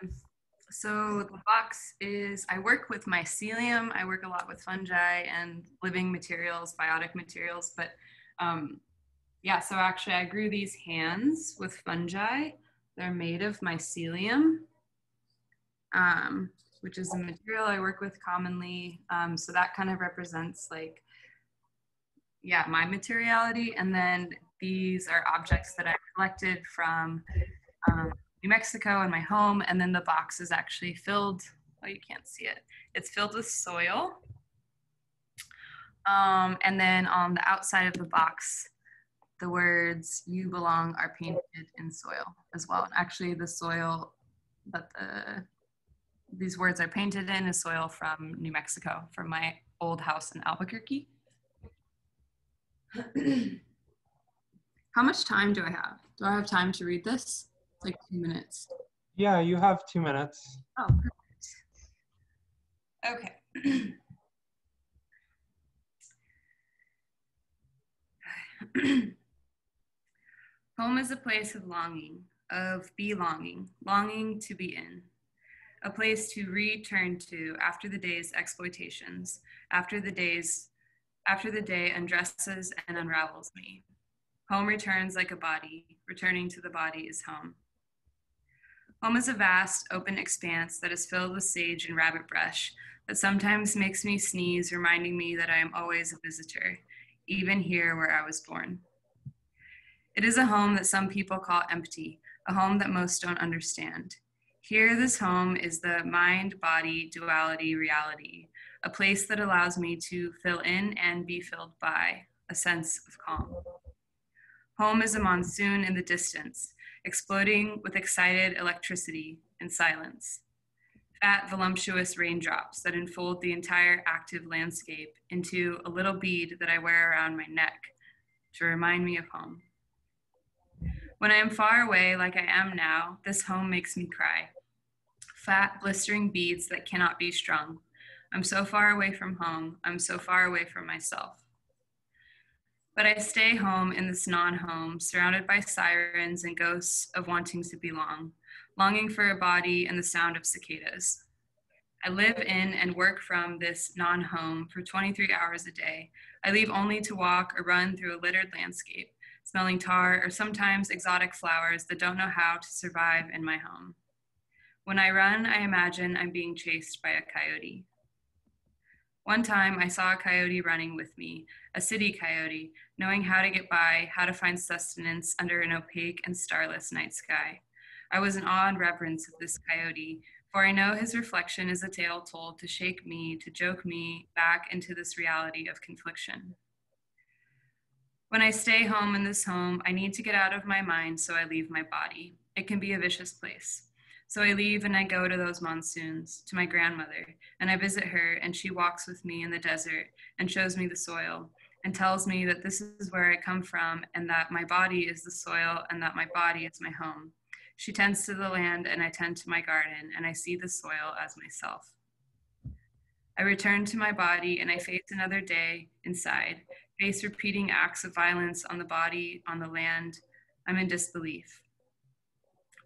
so the box is, I work with mycelium. I work a lot with fungi and living materials, biotic materials, but um, yeah, so actually I grew these hands with fungi. They're made of mycelium, um, which is a material I work with commonly. Um, so that kind of represents like, yeah, my materiality. And then these are objects that I collected from um, New Mexico and my home. And then the box is actually filled, oh, you can't see it. It's filled with soil. Um, and then on the outside of the box, the words "you belong" are painted in soil as well. And actually the soil that the, these words are painted in is soil from New Mexico, from my old house in Albuquerque. How much time do I have? Do I have time to read this? Like two minutes. Yeah, you have two minutes. Oh, perfect. Okay. Home is a place of longing, of belonging, longing to be in, a place to return to after the day's exploitations, after the day's, after the day undresses and unravels me. Home returns like a body, returning to the body is home. Home is a vast, open expanse that is filled with sage and rabbit brush that sometimes makes me sneeze, reminding me that I am always a visitor, even here where I was born. It is a home that some people call empty, a home that most don't understand. Here, this home is the mind-body duality reality, a place that allows me to fill in and be filled by a sense of calm. Home is a monsoon in the distance, exploding with excited electricity and silence. Fat, voluptuous raindrops that enfold the entire active landscape into a little bead that I wear around my neck to remind me of home. When I am far away, like I am now, this home makes me cry. Fat, blistering beads that cannot be strung. I'm so far away from home. I'm so far away from myself. But I stay home in this non-home, surrounded by sirens and ghosts of wanting to belong, longing for a body and the sound of cicadas. I live in and work from this non-home for twenty-three hours a day. I leave only to walk or run through a littered landscape, smelling tar or sometimes exotic flowers that don't know how to survive in my home. When I run, I imagine I'm being chased by a coyote. One time I saw a coyote running with me, a city coyote, knowing how to get by, how to find sustenance under an opaque and starless night sky. I was in awe and reverence of this coyote, for I know his reflection is a tale told to shake me, to joke me back into this reality of confliction. When I stay home in this home, I need to get out of my mind, so I leave my body. It can be a vicious place. So I leave and I go to those monsoons, to my grandmother, and I visit her, and she walks with me in the desert and shows me the soil and tells me that this is where I come from and that my body is the soil and that my body is my home. She tends to the land and I tend to my garden, and I see the soil as myself. I return to my body and I face another day inside, face repeating acts of violence on the body, on the land. I'm in disbelief.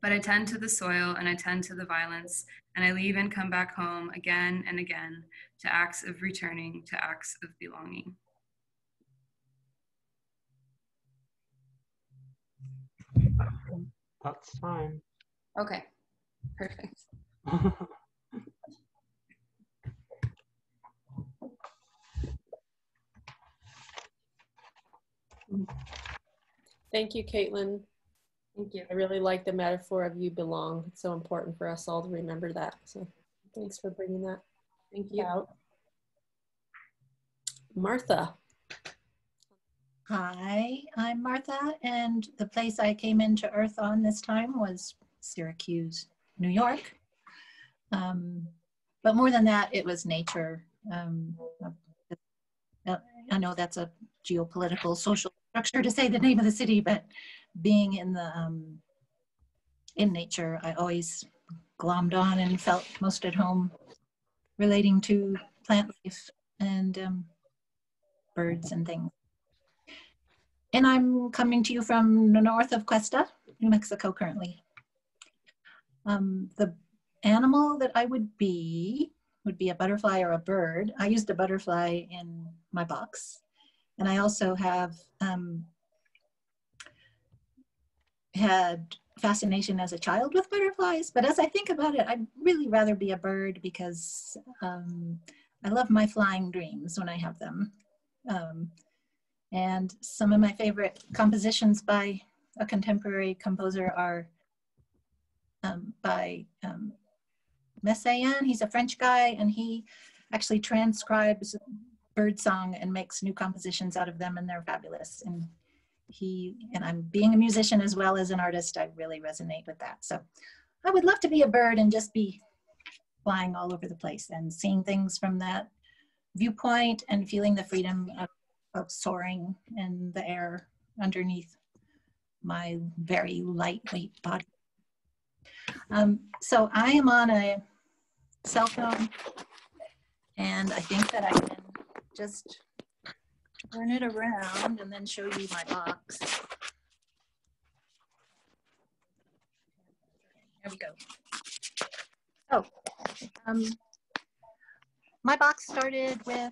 But I tend to the soil and I tend to the violence, and I leave and come back home again and again to acts of returning, to acts of belonging. That's time. Okay, perfect. Thank you, Caitlin. Thank you. I really like the metaphor of you belong. It's so important for us all to remember that. So thanks for bringing that. Thank you. Out. Martha. Hi, I'm Martha, and the place I came into Earth on this time was Syracuse, New York. Um, but more than that, it was nature. Um, I know that's a geopolitical, social structure to say the name of the city, but being in the um, in nature, I always glommed on and felt most at home, relating to plant life and um, birds and things. And I'm coming to you from the north of Questa, New Mexico, currently. Um, the animal that I would be would be a butterfly or a bird. I used a butterfly in my box, and I also have. Um, had fascination as a child with butterflies, but as I think about it, I'd really rather be a bird because um, I love my flying dreams when I have them. Um, and some of my favorite compositions by a contemporary composer are um, by um, Messiaen. He's a French guy, and he actually transcribes bird song and makes new compositions out of them, and they're fabulous. And, He, and I'm being a musician as well as an artist, I really resonate with that. So I would love to be a bird and just be flying all over the place and seeing things from that viewpoint and feeling the freedom of, of soaring in the air underneath my very lightweight body. Um, so I am on a cell phone, and I think that I can just turn it around and then show you my box. There we go. Oh, um, my box started with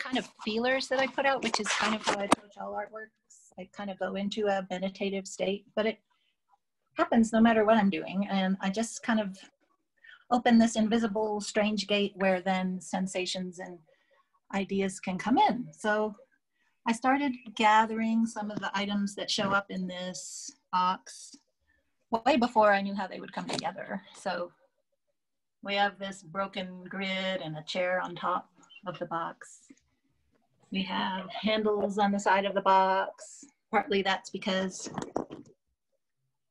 kind of feelers that I put out, which is kind of how I approach all artworks. I kind of go into a meditative state, but it happens no matter what I'm doing. And I just kind of open this invisible, strange gate where then sensations and ideas can come in. So I started gathering some of the items that show up in this box way before I knew how they would come together. So we have this broken grid and a chair on top of the box. We have handles on the side of the box. Partly that's because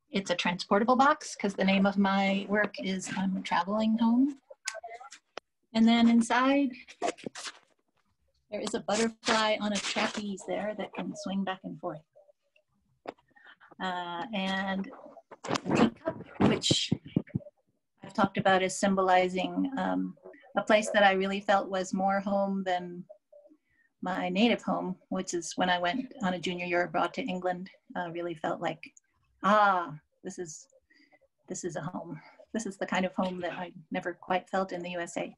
it's a transportable box, because the name of my work is I'm Traveling Home. And then inside, there is a butterfly on a trapeze there that can swing back and forth. Uh, and a teacup, which I've talked about as symbolizing um, a place that I really felt was more home than my native home, which is when I went on a junior year abroad to England. I uh, really felt like, ah, this is, this is a home. This is the kind of home that I never quite felt in the U S A.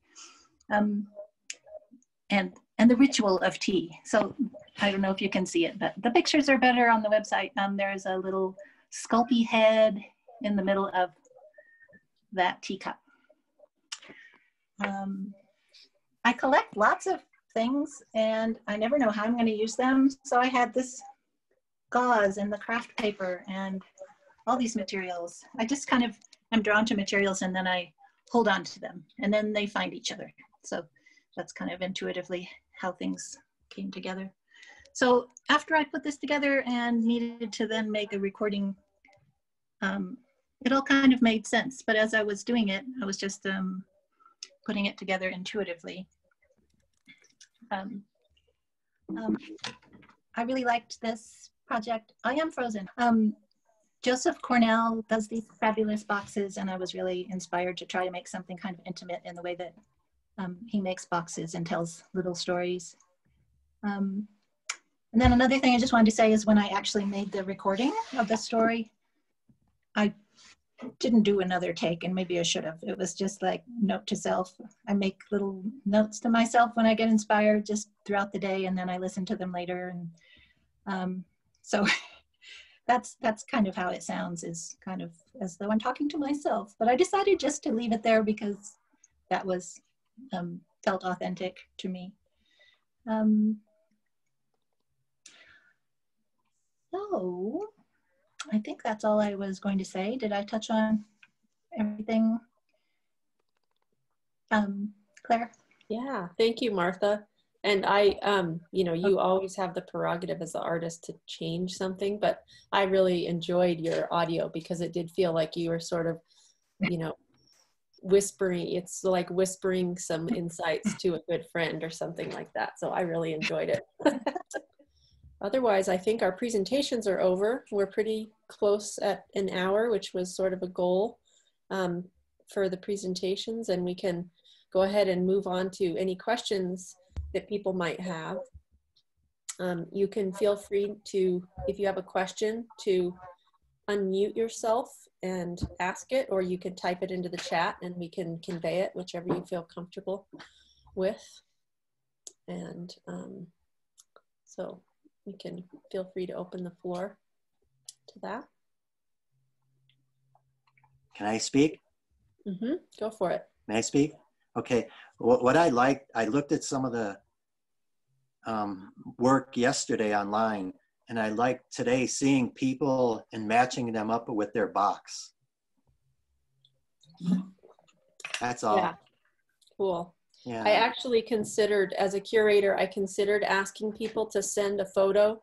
Um, and and the ritual of tea. So I don't know if you can see it, but the pictures are better on the website. Um, there's a little Sculpey head in the middle of that teacup. Um, I collect lots of things and I never know how I'm going to use them. So I had this gauze and the craft paper and all these materials. I just kind of am drawn to materials and then I hold on to them and then they find each other. So that's kind of intuitively how things came together. So after I put this together and needed to then make a recording, um, it all kind of made sense. But as I was doing it, I was just um, putting it together intuitively. Um, um, I really liked this project. I am frozen. Um, Joseph Cornell does these fabulous boxes, and I was really inspired to try to make something kind of intimate in the way that um, he makes boxes and tells little stories. Um, And then another thing I just wanted to say is when I actually made the recording of the story, I didn't do another take, and maybe I should have. It was just like note to self. I make little notes to myself when I get inspired just throughout the day, and then I listen to them later. And um, so that's, that's kind of how it sounds, is kind of as though I'm talking to myself. But I decided just to leave it there because that was um, felt authentic to me. Um, So, I think that's all I was going to say. Did I touch on everything? Um, Claire? Yeah, thank you, Martha. And I, um, you know, you always have the prerogative as the artist to change something, but I really enjoyed your audio because it did feel like you were sort of, you know, whispering. It's like whispering some insights to a good friend or something like that. So I really enjoyed it. Otherwise, I think our presentations are over. We're pretty close at an hour, which was sort of a goal um, for the presentations, and we can go ahead and move on to any questions that people might have. Um, you can feel free to, if you have a question, to unmute yourself and ask it, or you can type it into the chat and we can convey it, whichever you feel comfortable with. And um, so, you can feel free to open the floor to that. Can I speak? Mm-hmm. Go for it. Can I speak? Okay. What, what I liked, I looked at some of the um, work yesterday online, and I liked today seeing people and matching them up with their box. That's all. Yeah. Cool. Yeah. I actually considered, as a curator, I considered asking people to send a photo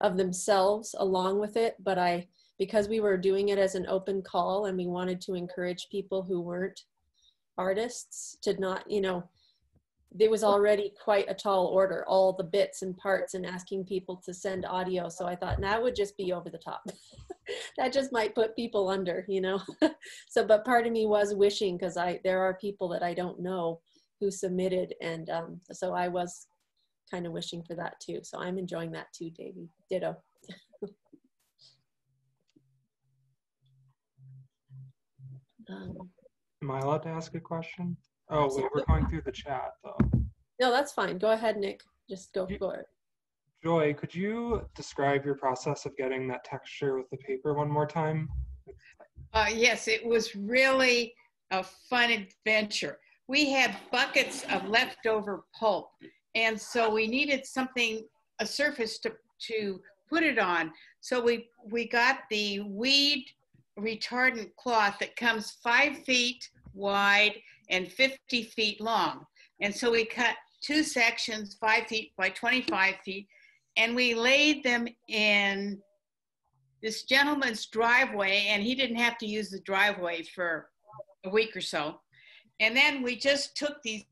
of themselves along with it, but I, because we were doing it as an open call and we wanted to encourage people who weren't artists to not, you know, it was already quite a tall order, all the bits and parts, and asking people to send audio. So I thought that would just be over the top. That just might put people under, you know. So, but part of me was wishing, because I, there are people that I don't know who submitted, and um, so I was kind of wishing for that too. So I'm enjoying that too, Davy. Ditto. Um, Am I allowed to ask a question? Oh, absolutely. We're going through the chat though. No, that's fine. Go ahead, Nick. Just go you, for it. Joy, could you describe your process of getting that texture with the paper one more time? Uh, yes, it was really a fun adventure. We had buckets of leftover pulp, and so we needed something, a surface to, to put it on. So we, we got the weed retardant cloth that comes five feet wide and fifty feet long. And so we cut two sections, five feet by twenty-five feet, and we laid them in this gentleman's driveway, and he didn't have to use the driveway for a week or so. And then we just took these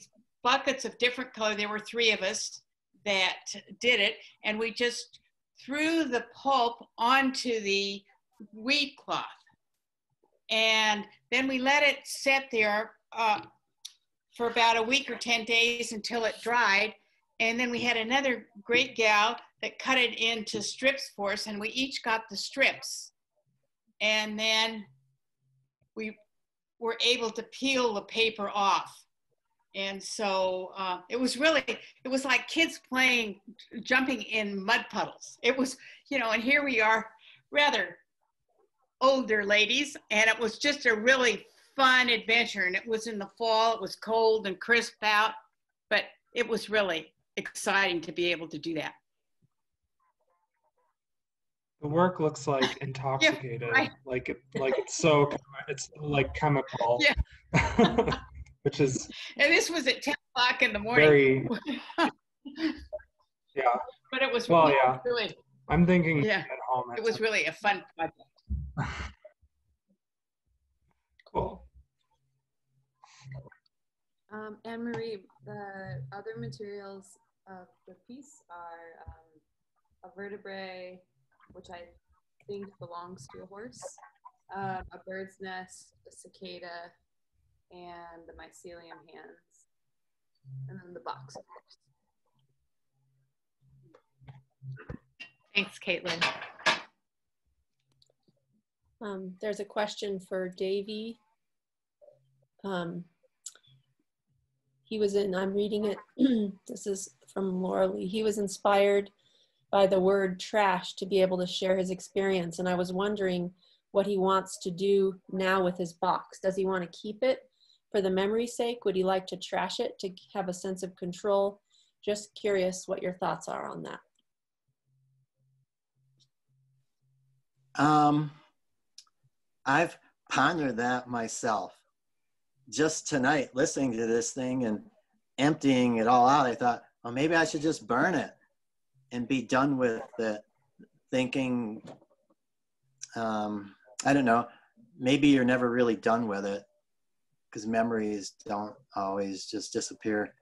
buckets of different color. There were three of us that did it, and we just threw the pulp onto the weed cloth. And then we let it set there uh, for about a week or ten days until it dried. And then we had another great gal that cut it into strips for us, and we each got the strips. And then we were able to peel the paper off. And so uh, it was really, it was like kids playing, jumping in mud puddles. It was, you know, and here we are, rather older ladies, and it was just a really fun adventure. And it was in the fall, it was cold and crisp out, but it was really exciting to be able to do that. The work looks like intoxicated, yeah, right. like it, like it's so, it's like chemical, yeah. Which is. And this was at ten o'clock in the morning. Very, yeah. But it was well, really, yeah. really. I'm thinking yeah. at home. It was really a fun project. Cool. Um, Anne-Marie, the other materials of the piece are um, a vertebrae, which I think belongs to a horse, um, a bird's nest, a cicada, and the mycelium hands, and then the box, of course. Thanks, Caitlin. Um, there's a question for Davy. Um, he was in, I'm reading it, this is from Laura Lee. He was inspired by the word trash to be able to share his experience. And I was wondering what he wants to do now with his box. Does he want to keep it for the memory's sake? Would he like to trash it to have a sense of control? Just curious what your thoughts are on that. Um, I've pondered that myself. Just tonight, listening to this thing and emptying it all out, I thought, well, maybe I should just burn it and be done with it, thinking, um, I don't know, maybe you're never really done with it because memories don't always just disappear.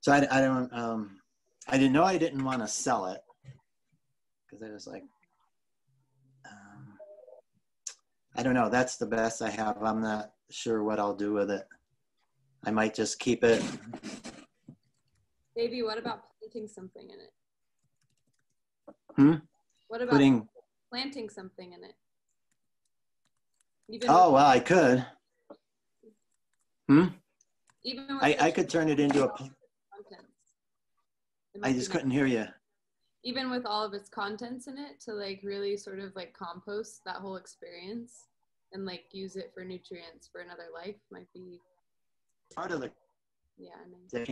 So I, I don't, um, I didn't know I didn't want to sell it because I was like, um, I don't know, that's the best I have. I'm not sure what I'll do with it. I might just keep it. Davy, what about planting something in it? Hmm? What about Putting, planting something in it? Even oh, well, I could. Hmm? Even I, I could turn it into a... It I just couldn't hear you. Even with all of its contents in it, to like really sort of like compost that whole experience and like use it for nutrients for another life might be... Part of the... Yeah. Nice.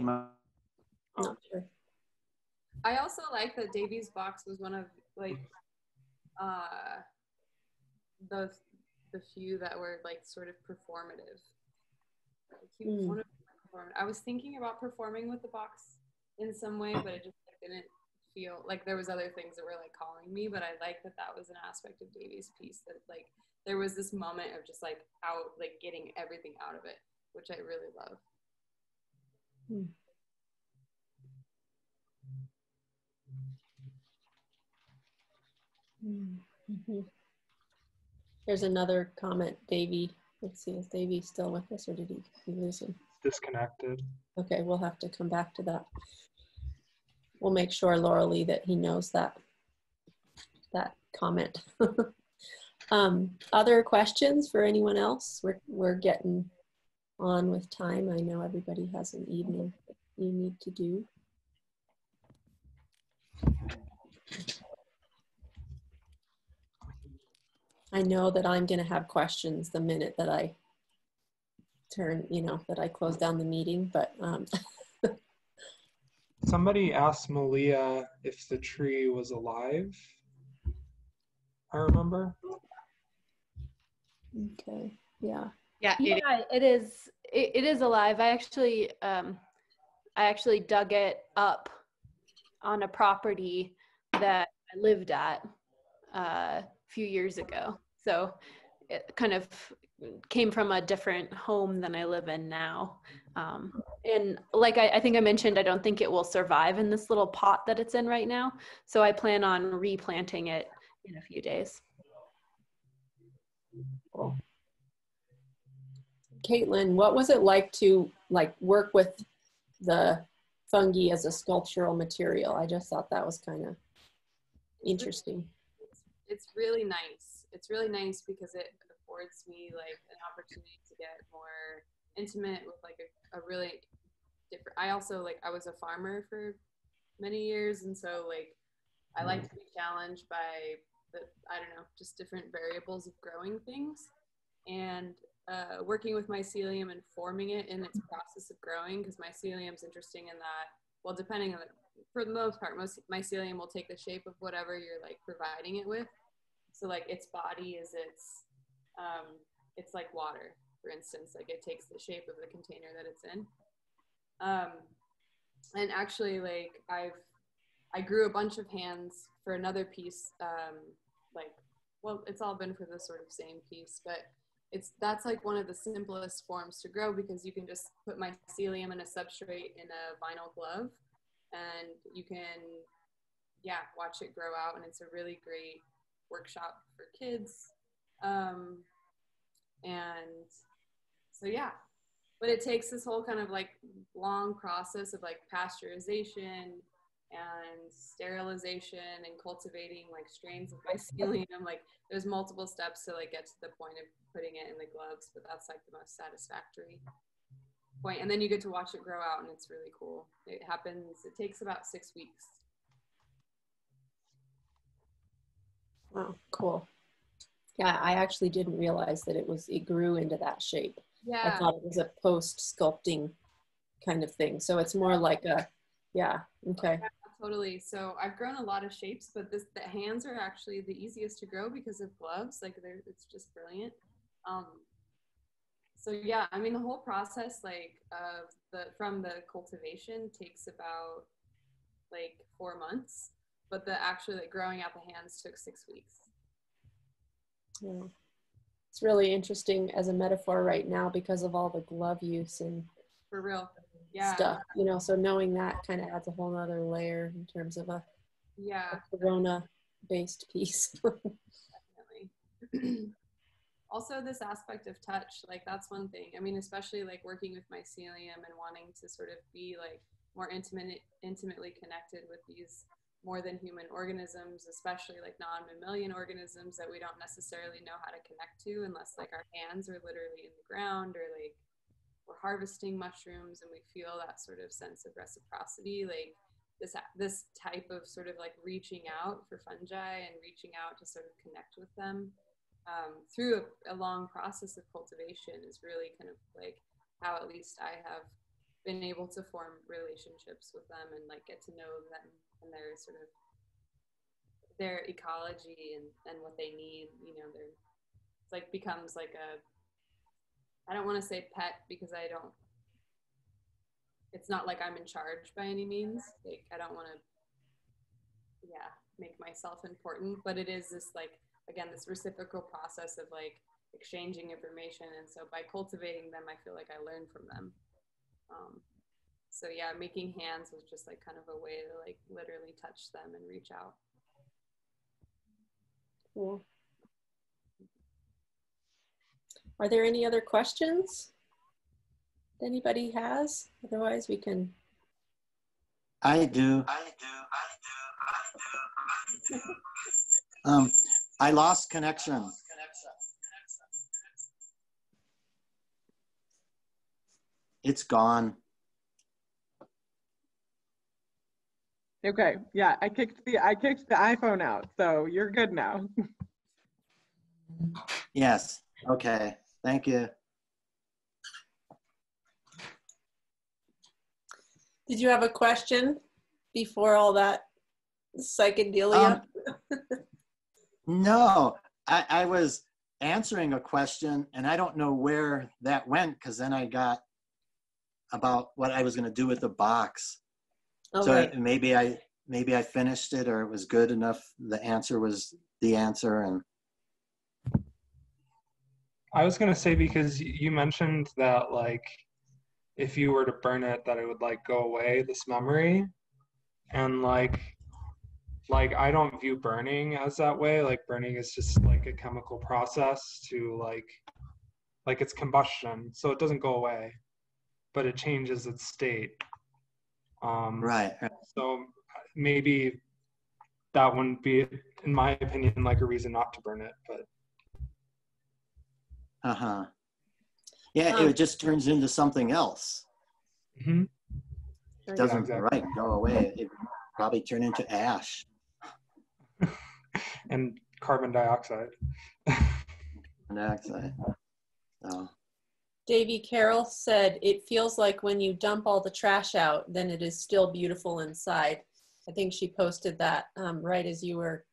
Oh, sure. I also like that Davy's box was one of like uh, the the few that were like sort of performative. Like, he was mm. one of the performative. I was thinking about performing with the box in some way, but it just like, didn't feel like there was other things that were like calling me. But I like that that was an aspect of Davy's piece that like there was this moment of just like out like getting everything out of it, which I really love. Mm. Mm-hmm. There's another comment, Davy. Let's see, is Davy still with us or did he, he lose him? Disconnected. Okay, we'll have to come back to that. We'll make sure, Laura Lee, that he knows that that comment. Um, other questions for anyone else? We're, we're getting on with time. I know everybody has an evening you need to do. I know that I'm going to have questions the minute that I turn, you know, that I close down the meeting, but um, somebody asked Malia if the tree was alive, I remember. Okay, yeah. Yeah, it, yeah, it is, it, it is alive. I actually, um, I actually dug it up on a property that I lived at uh, few years ago. So it kind of came from a different home than I live in now. Um, and like I, I think I mentioned, I don't think it will survive in this little pot that it's in right now. So I plan on replanting it in a few days. Cool. Caitlin, what was it like to like work with the fungi as a sculptural material? I just thought that was kind of interesting. It's really nice. It's really nice because it affords me like an opportunity to get more intimate with like a, a really different, I also like, I was a farmer for many years. And so like, I like to be challenged by the, I don't know, just different variables of growing things and uh, working with mycelium and forming it in its process of growing. Cause mycelium's interesting in that, well, depending on the, for the most part, most mycelium will take the shape of whatever you're like providing it with. So like its body is its, um, it's like water, for instance, like it takes the shape of the container that it's in. Um, and actually like I've, I grew a bunch of hands for another piece, um, like, well, it's all been for the sort of same piece, but it's, that's like one of the simplest forms to grow because you can just put mycelium in a substrate in a vinyl glove and you can, yeah, watch it grow out. And it's a really great workshop for kids. Um, and so, yeah, but it takes this whole kind of like long process of like pasteurization and sterilization and cultivating like strains of mycelium. Like there's multiple steps to like get to the point of putting it in the gloves, but that's like the most satisfactory point. And then you get to watch it grow out and it's really cool. It happens, it takes about six weeks. Wow, cool. Yeah, I actually didn't realize that it was, it grew into that shape. Yeah. I thought it was a post-sculpting kind of thing. So it's more like a, yeah, okay. Yeah, totally. So I've grown a lot of shapes, but this, the hands are actually the easiest to grow because of gloves. Like they're, it's just brilliant. Um, so yeah, I mean the whole process like of the from the cultivation takes about like four months, but the actually like growing out the hands took six weeks. Yeah, it's really interesting as a metaphor right now because of all the glove use and for real. Yeah. Stuff, you know, so knowing that kind of adds a whole nother layer in terms of a, yeah, a corona based piece. Definitely. Also this aspect of touch, like that's one thing. I mean, especially like working with mycelium and wanting to sort of be like more intimate, intimately connected with these more than human organisms, especially like non-mammalian organisms that we don't necessarily know how to connect to unless like our hands are literally in the ground or like we're harvesting mushrooms and we feel that sort of sense of reciprocity, like this this type of sort of like reaching out for fungi and reaching out to sort of connect with them um, through a, a long process of cultivation is really kind of like how at least I have been able to form relationships with them and like get to know them and their sort of their ecology and, and what they need, you know, they're it's like becomes like a I don't want to say pet because I don't, it's not like I'm in charge by any means. Like I don't want to, yeah, make myself important, but it is this like, again, this reciprocal process of like exchanging information. And so by cultivating them, I feel like I learn from them. Um, so yeah, making hands was just like kind of a way to like literally touch them and reach out. Cool. Are there any other questions that anybody has? Otherwise we can. I do. I do. I do. I do. I do. um, I lost connection. I lost connection. It's gone. Okay, yeah, I kicked the I kicked the iPhone out, so you're good now. Yes, okay, thank you. Did you have a question before all that psychedelia? Um, no, I, I was answering a question and I don't know where that went because then I got about what I was gonna do with the box. Okay. So maybe I maybe I finished it, or it was good enough. The answer was the answer. And I was gonna say, because you mentioned that like if you were to burn it, that it would like go away, this memory, and like like I don't view burning as that way. Like burning is just like a chemical process to like like it's combustion, so it doesn't go away, but it changes its state. Um, right. So maybe that wouldn't be, in my opinion, like a reason not to burn it, but. Uh-huh. Yeah, um, it just turns into something else. Mm-hmm. It doesn't, yeah, exactly. Right, go away. It would probably turn into ash. And carbon dioxide. Carbon dioxide. Oh. Davy, Carol said, it feels like when you dump all the trash out, then it is still beautiful inside. I think she posted that um, right as you were,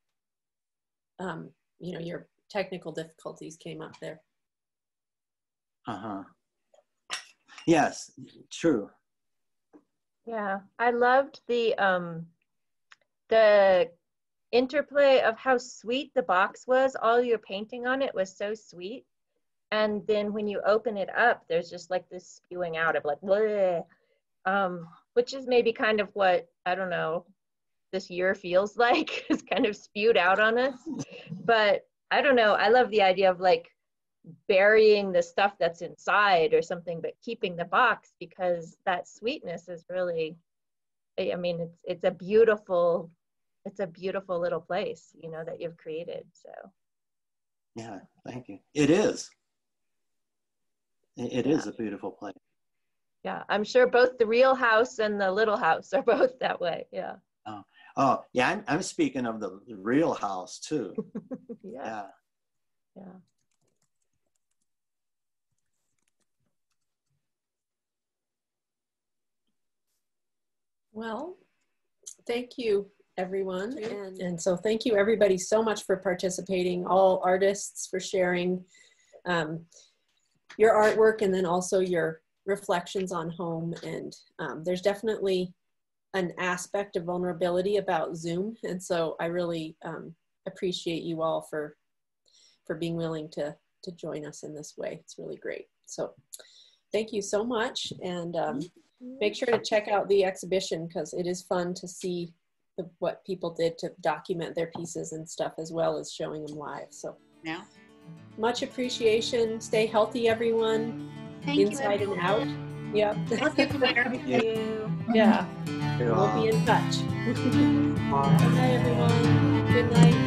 um, you know, your technical difficulties came up there. Uh-huh. Yes, true. Yeah, I loved the, um, the interplay of how sweet the box was. All your painting on it was so sweet. And then when you open it up, there's just like this spewing out of like, bleh, um, which is maybe kind of what, I don't know, this year feels like, is kind of spewed out on us. But I don't know, I love the idea of like burying the stuff that's inside or something, but keeping the box, because that sweetness is really, I mean, it's, it's a beautiful, it's a beautiful little place, you know, that you've created, so. Yeah, thank you. It is. It is a beautiful place. Yeah, I'm sure both the real house and the little house are both that way, yeah. Oh, oh yeah, I'm, I'm speaking of the real house too. Yeah. Yeah. Yeah. Well, thank you, everyone. And, and so thank you, everybody, so much for participating, all artists for sharing. Um, your artwork and then also your reflections on home. And um, there's definitely an aspect of vulnerability about Zoom. And so I really um, appreciate you all for, for being willing to, to join us in this way. It's really great. So thank you so much. And um, make sure to check out the exhibition, because it is fun to see the, what people did to document their pieces and stuff, as well as showing them live. So yeah. Much appreciation. Stay healthy, everyone. Thank inside you, and out. Yep. Thank you. Yeah. We'll be in touch. Bye, everyone. Good night.